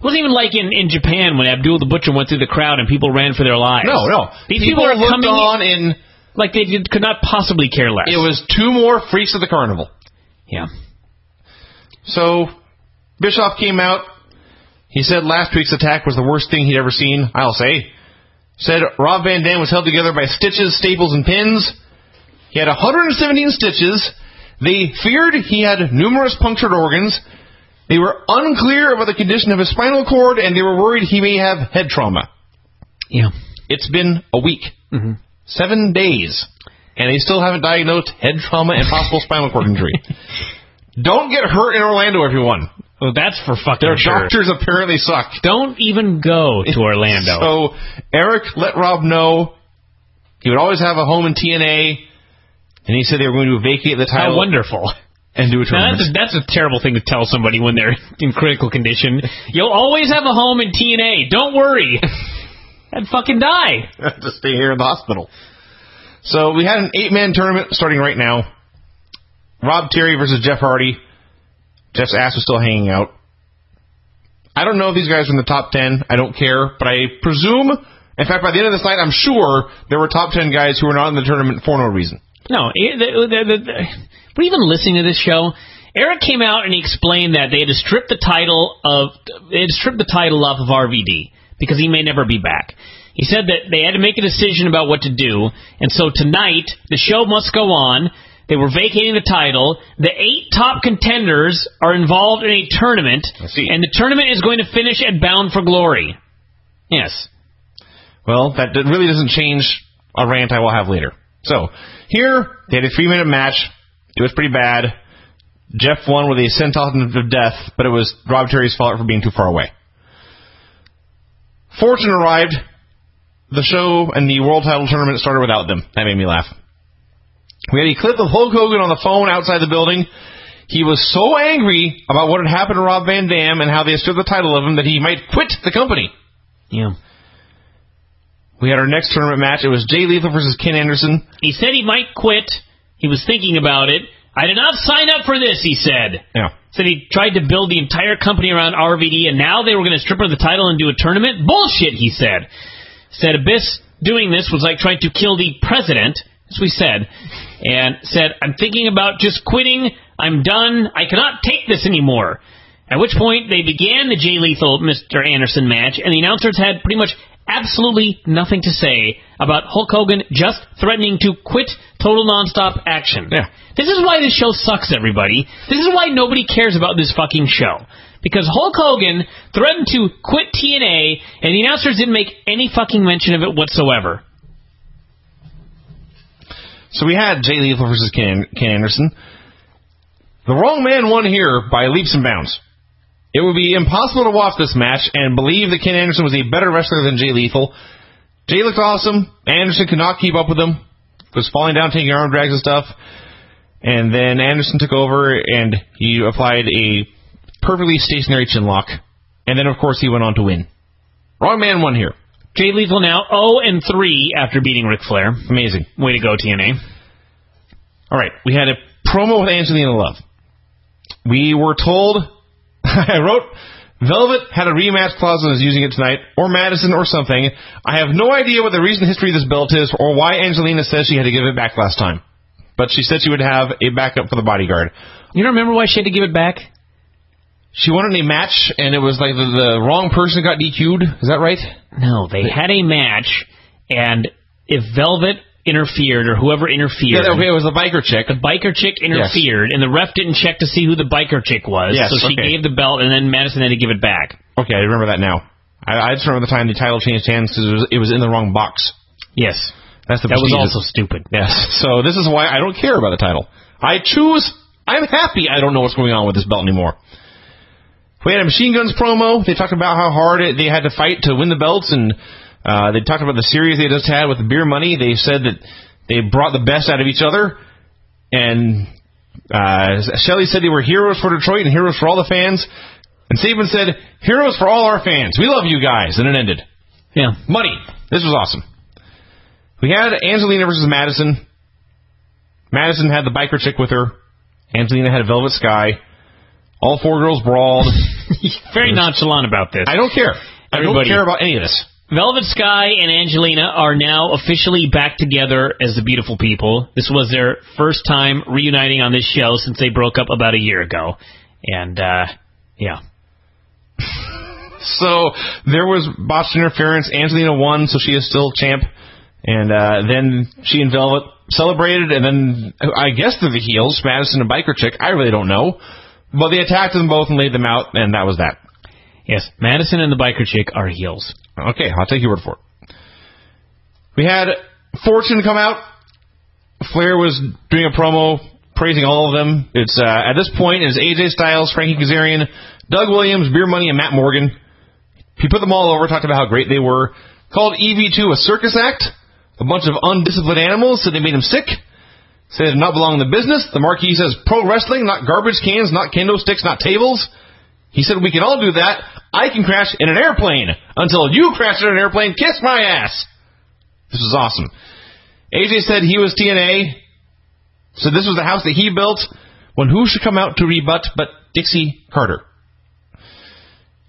wasn't even like in Japan when Abdul the Butcher went through the crowd and people ran for their lives. No. These people are coming on in like they could not possibly care less. It was 2 more Freaks of the Carnival. Yeah. So, Bischoff came out. He said last week's attack was the worst thing he'd ever seen, I'll say. Said Rob Van Dam was held together by stitches, staples, and pins. He had 117 stitches. They feared he had numerous punctured organs. They were unclear about the condition of his spinal cord, and they were worried he may have head trauma. Yeah. It's been a week. Mm-hmm. 7 days. And they still haven't diagnosed head trauma and possible spinal cord injury. Don't get hurt in Orlando, everyone. Well, that's for fucking sure. Their doctors apparently suck. Don't even go to Orlando. So, Eric let Rob know he would always have a home in TNA, and he said they were going to vacate the title. How wonderful. And do a tournament. Now, that's a terrible thing to tell somebody when they're in critical condition. You'll always have a home in TNA. Don't worry. I'd fucking die. Just stay here in the hospital. So, we had an 8-man tournament starting right now. Rob Terry versus Jeff Hardy. Jeff's ass was still hanging out. I don't know if these guys are in the top 10. I don't care. But I presume, in fact, by the end of this night, I'm sure there were top 10 guys who were not in the tournament for no reason. No. Were you even listening to this show? Eric came out and he explained that they had to strip the title off of RVD because he may never be back. He said that they had to make a decision about what to do. And so tonight, the show must go on. They were vacating the title. The 8 top contenders are involved in a tournament, and the tournament is going to finish at Bound for Glory. Yes. Well, that really doesn't change a rant I will have later. So here, they had a 3-minute match. It was pretty bad. Jeff won with a senton of death, but it was Rob Terry's fault for being too far away. Fortune arrived. The show and the world title tournament started without them. That made me laugh. We had a clip of Hulk Hogan on the phone outside the building. He was so angry about what had happened to Rob Van Dam and how they stood the title of him that he might quit the company. Yeah. We had our next tournament match. It was Jay Lethal versus Ken Anderson. He said he might quit. He was thinking about it. I did not sign up for this, he said. Yeah. Said he tried to build the entire company around RVD, and now they were going to strip her of the title and do a tournament? Bullshit, he said. Said Abyss doing this was like trying to kill the president, as we said, and said, I'm thinking about just quitting. I'm done. I cannot take this anymore. At which point, they began the Jay Lethal Mr. Anderson match, and the announcers had pretty much absolutely nothing to say about Hulk Hogan just threatening to quit total nonstop action. Yeah. This is why this show sucks, everybody. This is why nobody cares about this fucking show. Because Hulk Hogan threatened to quit TNA, and the announcers didn't make any fucking mention of it whatsoever. So we had Jay Lethal versus Ken Anderson. The wrong man won here by leaps and bounds. It would be impossible to watch this match and believe that Ken Anderson was a better wrestler than Jay Lethal. Jay looked awesome. Anderson could not keep up with him. Was falling down, taking arm drags and stuff. And then Anderson took over, and he applied a perfectly stationary chin lock. And then, of course, he went on to win. Wrong man won here. Jay Lethal now 0-3 after beating Ric Flair. Amazing. Way to go, TNA. All right. We had a promo with Angelina Love. We were told... I wrote, Velvet had a rematch clause and is using it tonight, or Madison, or something. I have no idea what the recent history of this belt is, or why Angelina says she had to give it back last time. But she said she would have a backup for the bodyguard. You don't remember why she had to give it back? She wanted a match, and it was like the wrong person got DQ'd. Is that right? No, they had a match, and if Velvet interfered, or whoever interfered. Yeah, okay, it was the biker chick. The biker chick interfered, yes. And the ref didn't check to see who the biker chick was, yes, so she gave the belt, and then Madison had to give it back. Okay, I remember that now. I just remember the time the title changed hands because it was in the wrong box. Yes. That was also stupid. Yes. So this is why I don't care about the title. I'm happy I don't know what's going on with this belt anymore. We had a Machine Guns promo. They talked about how hard they had to fight to win the belts, and they talked about the series they just had with the Beer Money. They said that they brought the best out of each other. And Shelley said they were heroes for Detroit and heroes for all the fans. And Saban said, heroes for all our fans. We love you guys. And it ended. Yeah. Money. This was awesome. We had Angelina versus Madison. Madison had the biker chick with her. Angelina had Velvet Sky. All four girls brawled. Very nonchalant about this. I don't care. Everybody. I don't care about any of this. Velvet Sky and Angelina are now officially back together as the Beautiful People. This was their first time reuniting on this show since they broke up about a year ago. And, yeah. So, there was botched interference. Angelina won, so she is still champ. And then she and Velvet celebrated, and then, I guess they're the heels, Madison and Biker Chick. I really don't know. But they attacked them both and laid them out, and that was that. Yes, Madison and the Biker Chick are heels. Okay, I'll take your word for it. We had Fortune come out. Flair was doing a promo praising all of them. It's at this point, it's AJ Styles, Frankie Kazarian, Doug Williams, Beer Money, and Matt Morgan. He put them all over, talked about how great they were. Called EV2 a circus act, a bunch of undisciplined animals, so they made them sick. Said they did not belong in the business. The marquee says pro wrestling, not garbage cans, not kendo sticks, not tables. He said, we can all do that. I can crash in an airplane until you crash in an airplane. Kiss my ass. This was awesome. AJ said he was TNA. So this was the house that he built. When who should come out to rebut but Dixie Carter?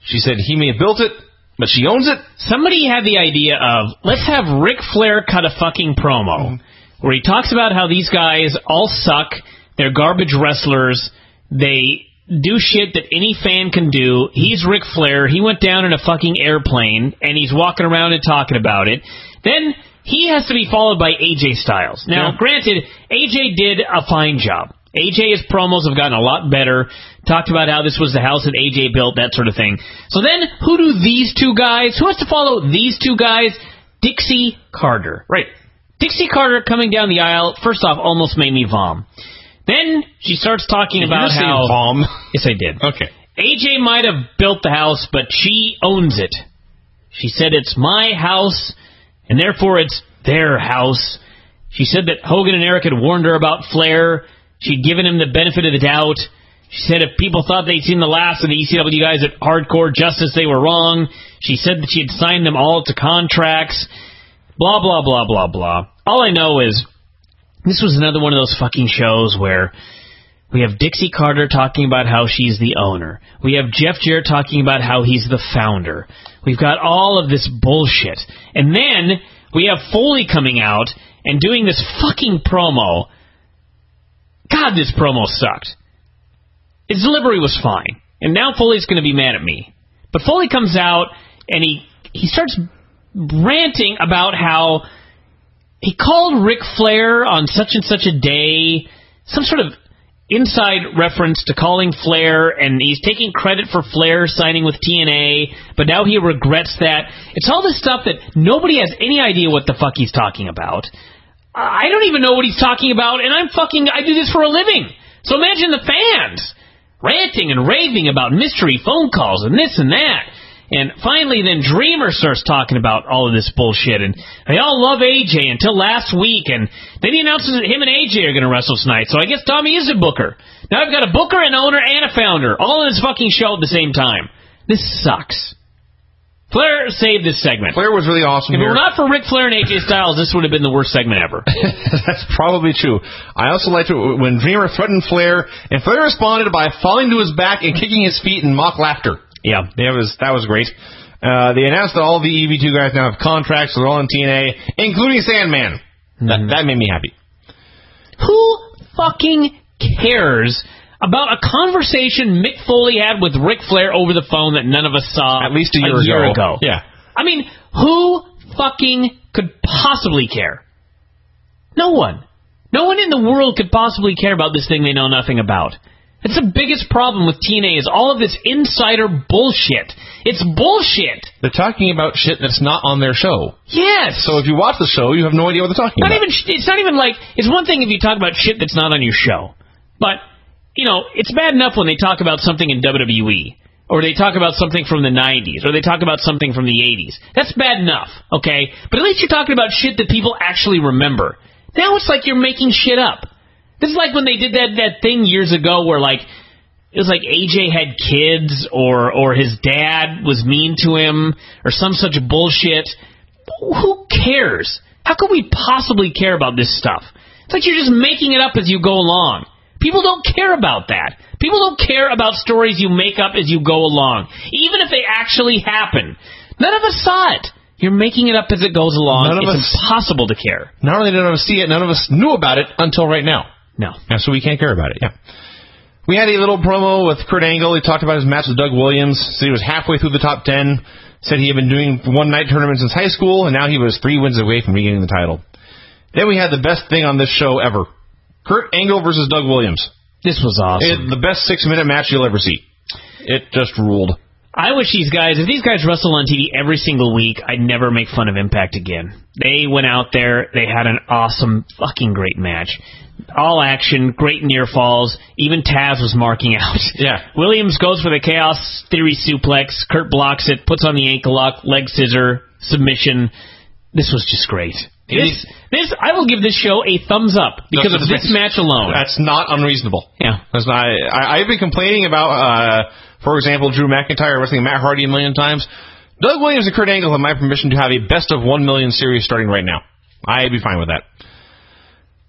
She said he may have built it, but she owns it. Somebody had the idea of, let's have Ric Flair cut a fucking promo where he talks about how these guys all suck. They're garbage wrestlers. They do shit that any fan can do. He's Ric Flair. He went down in a fucking airplane, and he's walking around and talking about it. Then he has to be followed by AJ Styles. Now, granted, AJ did a fine job. AJ's promos have gotten a lot better. Talked about how this was the house that AJ built, that sort of thing. So then, who do these two guys? Who has to follow these two guys? Dixie Carter. Right. Dixie Carter coming down the aisle, first off, almost made me vom. Then she starts talking about how... Vom? Yes, I did. Okay. AJ might have built the house, but she owns it. She said it's my house, and therefore it's their house. She said that Hogan and Eric had warned her about Flair. She'd given him the benefit of the doubt. She said if people thought they'd seen the last of the ECW guys at Hardcore Justice, they were wrong. She said that she had signed them all to contracts. Blah, blah, blah, blah, blah. All I know is this was another one of those fucking shows where we have Dixie Carter talking about how she's the owner. We have Jeff Jarrett talking about how he's the founder. We've got all of this bullshit. And then we have Foley coming out and doing this fucking promo. God, this promo sucked. His delivery was fine. And now Foley's going to be mad at me. But Foley comes out, and he starts ranting about how he called Ric Flair on such and such a day, some sort of inside reference to calling Flair, and he's taking credit for Flair signing with TNA, but now he regrets that. It's all this stuff that nobody has any idea what the fuck he's talking about. I don't even know what he's talking about, and I do this for a living. So imagine the fans ranting and raving about mystery phone calls and this and that. And finally, then Dreamer starts talking about all of this bullshit, and they all love AJ until last week, and then he announces that him and AJ are going to wrestle tonight, so I guess Tommy is a booker. Now I've got a booker, an owner, and a founder, all in this fucking show at the same time. This sucks. Flair saved this segment. Flair was really awesome. If it were not for Ric Flair and AJ Styles, this would have been the worst segment ever. That's probably true. I also liked it when Dreamer threatened Flair, and Flair responded by falling to his back and kicking his feet in mock laughter. Yeah, that was great. They announced that all the EV2 guys now have contracts, so they're all in TNA, including Sandman. Mm-hmm. That made me happy. Who fucking cares about a conversation Mick Foley had with Ric Flair over the phone that none of us saw at least a year ago? Yeah. I mean, who fucking could possibly care? No one. No one in the world could possibly care about this thing they know nothing about. That's the biggest problem with TNA is all of this insider bullshit. It's bullshit. They're talking about shit that's not on their show. Yes. So if you watch the show, you have no idea what they're talking about. It's not even like... It's one thing if you talk about shit that's not on your show. But, you know, it's bad enough when they talk about something in WWE. Or they talk about something from the 90s. Or they talk about something from the 80s. That's bad enough, okay? But at least you're talking about shit that people actually remember. Now it's like you're making shit up. This is like when they did that thing years ago where, like, it was like AJ had kids or his dad was mean to him or some such bullshit. Who cares? How could we possibly care about this stuff? It's like you're just making it up as you go along. People don't care about that. People don't care about stories you make up as you go along, even if they actually happen. None of us saw it. You're making it up as it goes along. It's impossible to care. Not only did none of us see it, none of us knew about it until right now. No. Yeah, so we can't care about it, yeah. We had a little promo with Kurt Angle. He talked about his match with Doug Williams. Said he was halfway through the top 10. Said he had been doing one-night tournaments since high school, and now he was 3 wins away from regaining the title. Then we had the best thing on this show ever. Kurt Angle versus Doug Williams. This was awesome. The best 6-minute match you'll ever see. It just ruled. I wish if these guys wrestled on TV every single week, I'd never make fun of Impact again. They went out there. They had an awesome, fucking great match. All action, great near falls. Even Taz was marking out. Yeah. Williams goes for the Chaos Theory suplex. Kurt blocks it, puts on the ankle lock, leg scissor, submission. This was just great. This I will give this show a thumbs up because of this match alone. That's not unreasonable. Yeah. I've been complaining about, for example, Drew McIntyre wrestling Matt Hardy a million times. Doug Williams and Kurt Angle have my permission to have a best of 1 million series starting right now. I'd be fine with that.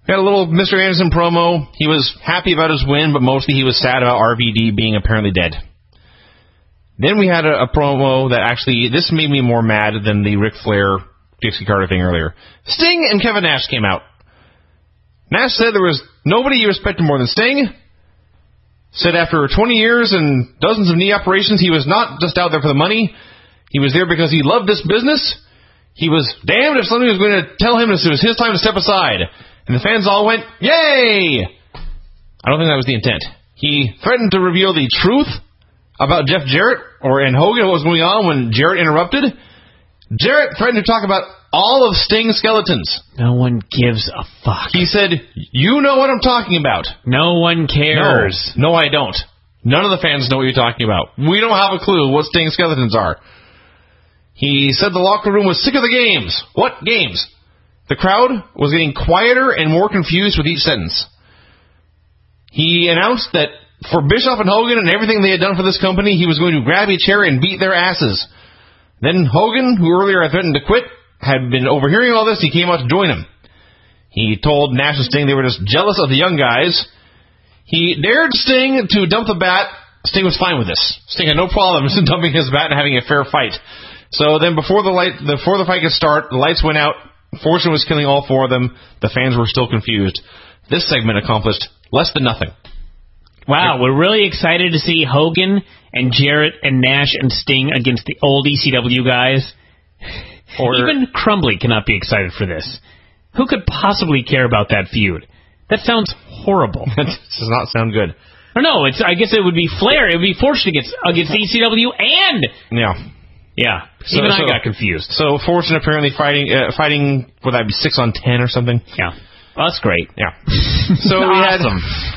We had a little Mr. Anderson promo. He was happy about his win, but mostly he was sad about RVD being apparently dead. Then we had a promo that actually, this made me more mad than the Ric Flair, Dixie Carter thing earlier. Sting and Kevin Nash came out. Nash said there was nobody you respected more than Sting. Said after 20 years and dozens of knee operations, he was not just out there for the money. He was there because he loved this business. He was damned if somebody was going to tell him it was his time to step aside. And the fans all went, yay! I don't think that was the intent. He threatened to reveal the truth about Jeff Jarrett and Hogan, what was going on when Jarrett interrupted. Jarrett threatened to talk about all of Sting's skeletons. No one gives a fuck. He said, you know what I'm talking about. No one cares. No, I don't. None of the fans know what you're talking about. We don't have a clue what Sting's skeletons are. He said the locker room was sick of the games. What games? The crowd was getting quieter and more confused with each sentence. He announced that for Bischoff and Hogan and everything they had done for this company, he was going to grab a chair and beat their asses. Then Hogan, who earlier had threatened to quit, had been overhearing all this. He came out to join him. He told Nash and Sting they were just jealous of the young guys. He dared Sting to dump the bat. Sting was fine with this. Sting had no problems in dumping his bat and having a fair fight. So then before the fight could start, the lights went out. Fortune was killing all four of them. The fans were still confused. This segment accomplished less than nothing. Wow, we're really excited to see Hogan and Jarrett and Nash and Sting against the old ECW guys. Or even Crumbly cannot be excited for this. Who could possibly care about that feud? That sounds horrible. That does not sound good. I don't know. I guess it would be Flair. It would be Fortune against ECW and... Yeah. So I got confused. So Fortune apparently fighting, would that be 6 on 10 or something? Yeah. Well, that's great. Yeah. So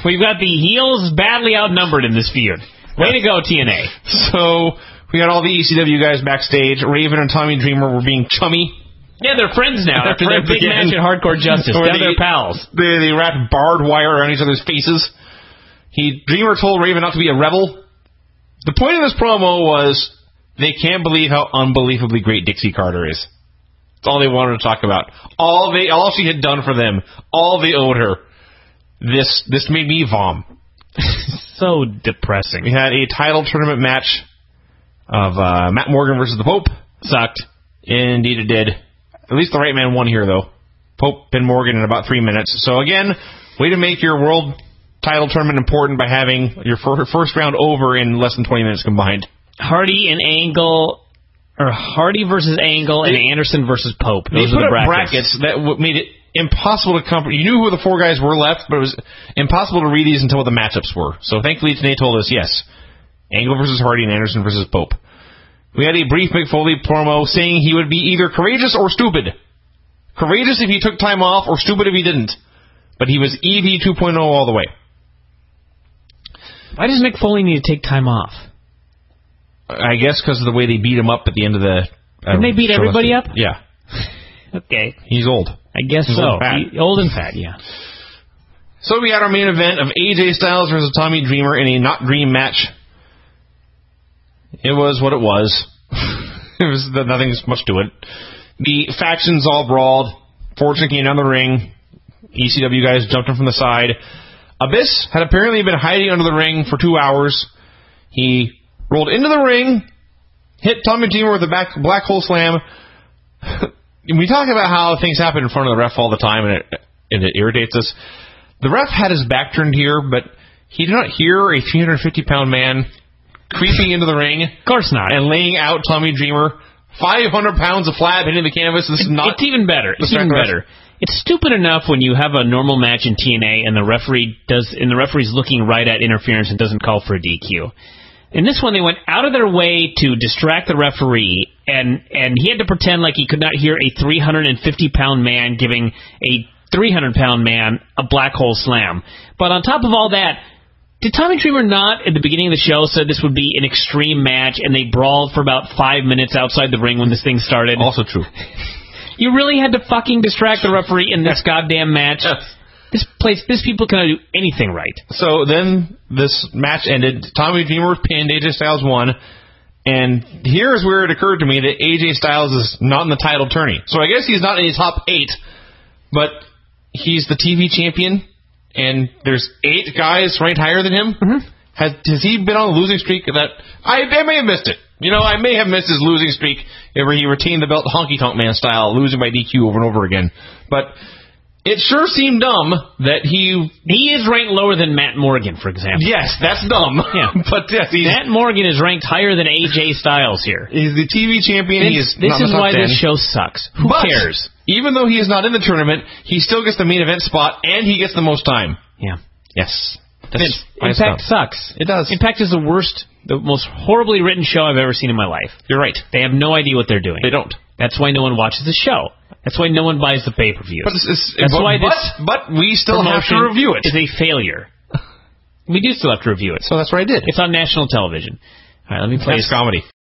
We've got the heels badly outnumbered in this feud. Way to go, TNA. So... we got all the ECW guys backstage. Raven and Tommy Dreamer were being chummy. Yeah, they're friends now after their big match at Hardcore Justice. Now they're pals. They wrapped barbed wire around each other's faces. Dreamer told Raven not to be a rebel. The point of this promo was they can't believe how unbelievably great Dixie Carter is. That's all they wanted to talk about. All she had done for them. All they owed her. This made me vom. So depressing. We had a title tournament match of Matt Morgan versus the Pope. Sucked. Indeed it did. At least the right man won here, though. Pope pinned Morgan in about 3 minutes. So, again, way to make your world title tournament important by having your first round over in less than 20 minutes combined. Hardy versus Angle and Anderson versus Pope. Those are the brackets. They put up brackets that made it impossible to comprehend. You knew who the four guys were left, but it was impossible to read these until what the matchups were. So, thankfully, today told us, yes, Angle versus Hardy and Anderson versus Pope. We had a brief Mick Foley promo saying he would be either courageous or stupid. Courageous if he took time off, or stupid if he didn't. But he was EV 2.0 all the way. Why does Mick Foley need to take time off? I guess because of the way they beat him up at the end of the... Didn't they beat everybody up? Yeah. Okay. He's old. I guess so. Old and fat, yeah. So we had our main event of AJ Styles versus Tommy Dreamer in a not-dream match. It was what it was. It was nothing's much to it. The factions all brawled. Fortune came down the ring. ECW guys jumped him from the side. Abyss had apparently been hiding under the ring for 2 hours. He rolled into the ring, hit Tommy Dreamer with a black hole slam. We talk about how things happen in front of the ref all the time, and it irritates us. The ref had his back turned here, but he did not hear a 350-pound man creeping into the ring. Of course not. And laying out Tommy Dreamer. 500 pounds of flab hitting the canvas. This is not... It's even better. It's even better. It's stupid enough when you have a normal match in TNA and the referee's looking right at interference and doesn't call for a DQ. In this one, they went out of their way to distract the referee, and he had to pretend like he could not hear a 350-pound man giving a 300-pound man a black hole slam. But on top of all that... did Tommy Dreamer not, at the beginning of the show, said this would be an extreme match, and they brawled for about 5 minutes outside the ring when this thing started? Also true. You really had to fucking distract the referee in this goddamn match. Yes. This people cannot do anything right. So then this match ended. Tommy Dreamer pinned, AJ Styles won, and here is where it occurred to me that AJ Styles is not in the title tourney. So I guess he's not in his top 8, but he's the TV champion. And there's 8 guys ranked higher than him. Mm-hmm. Has he been on a losing streak? I may have missed it. I may have missed his losing streak where he retained the belt honky tonk man style, losing by DQ over and over again. But it sure seemed dumb that he is ranked lower than Matt Morgan, for example. Yes, that's dumb. Yeah. But yes, Matt Morgan is ranked higher than AJ Styles here. He's the TV champion. This show sucks. Who cares? Even though he is not in the tournament, he still gets the main event spot, and he gets the most time. Yeah. Yes. Impact sucks. It does. Impact is the worst, the most horribly written show I've ever seen in my life. You're right. They have no idea what they're doing. They don't. That's why no one watches the show. That's why no one buys the pay-per-views. But we still have to review it. It's a failure. We do still have to review it. So that's what I did. It's on national television. All right, let me play. That's comedy.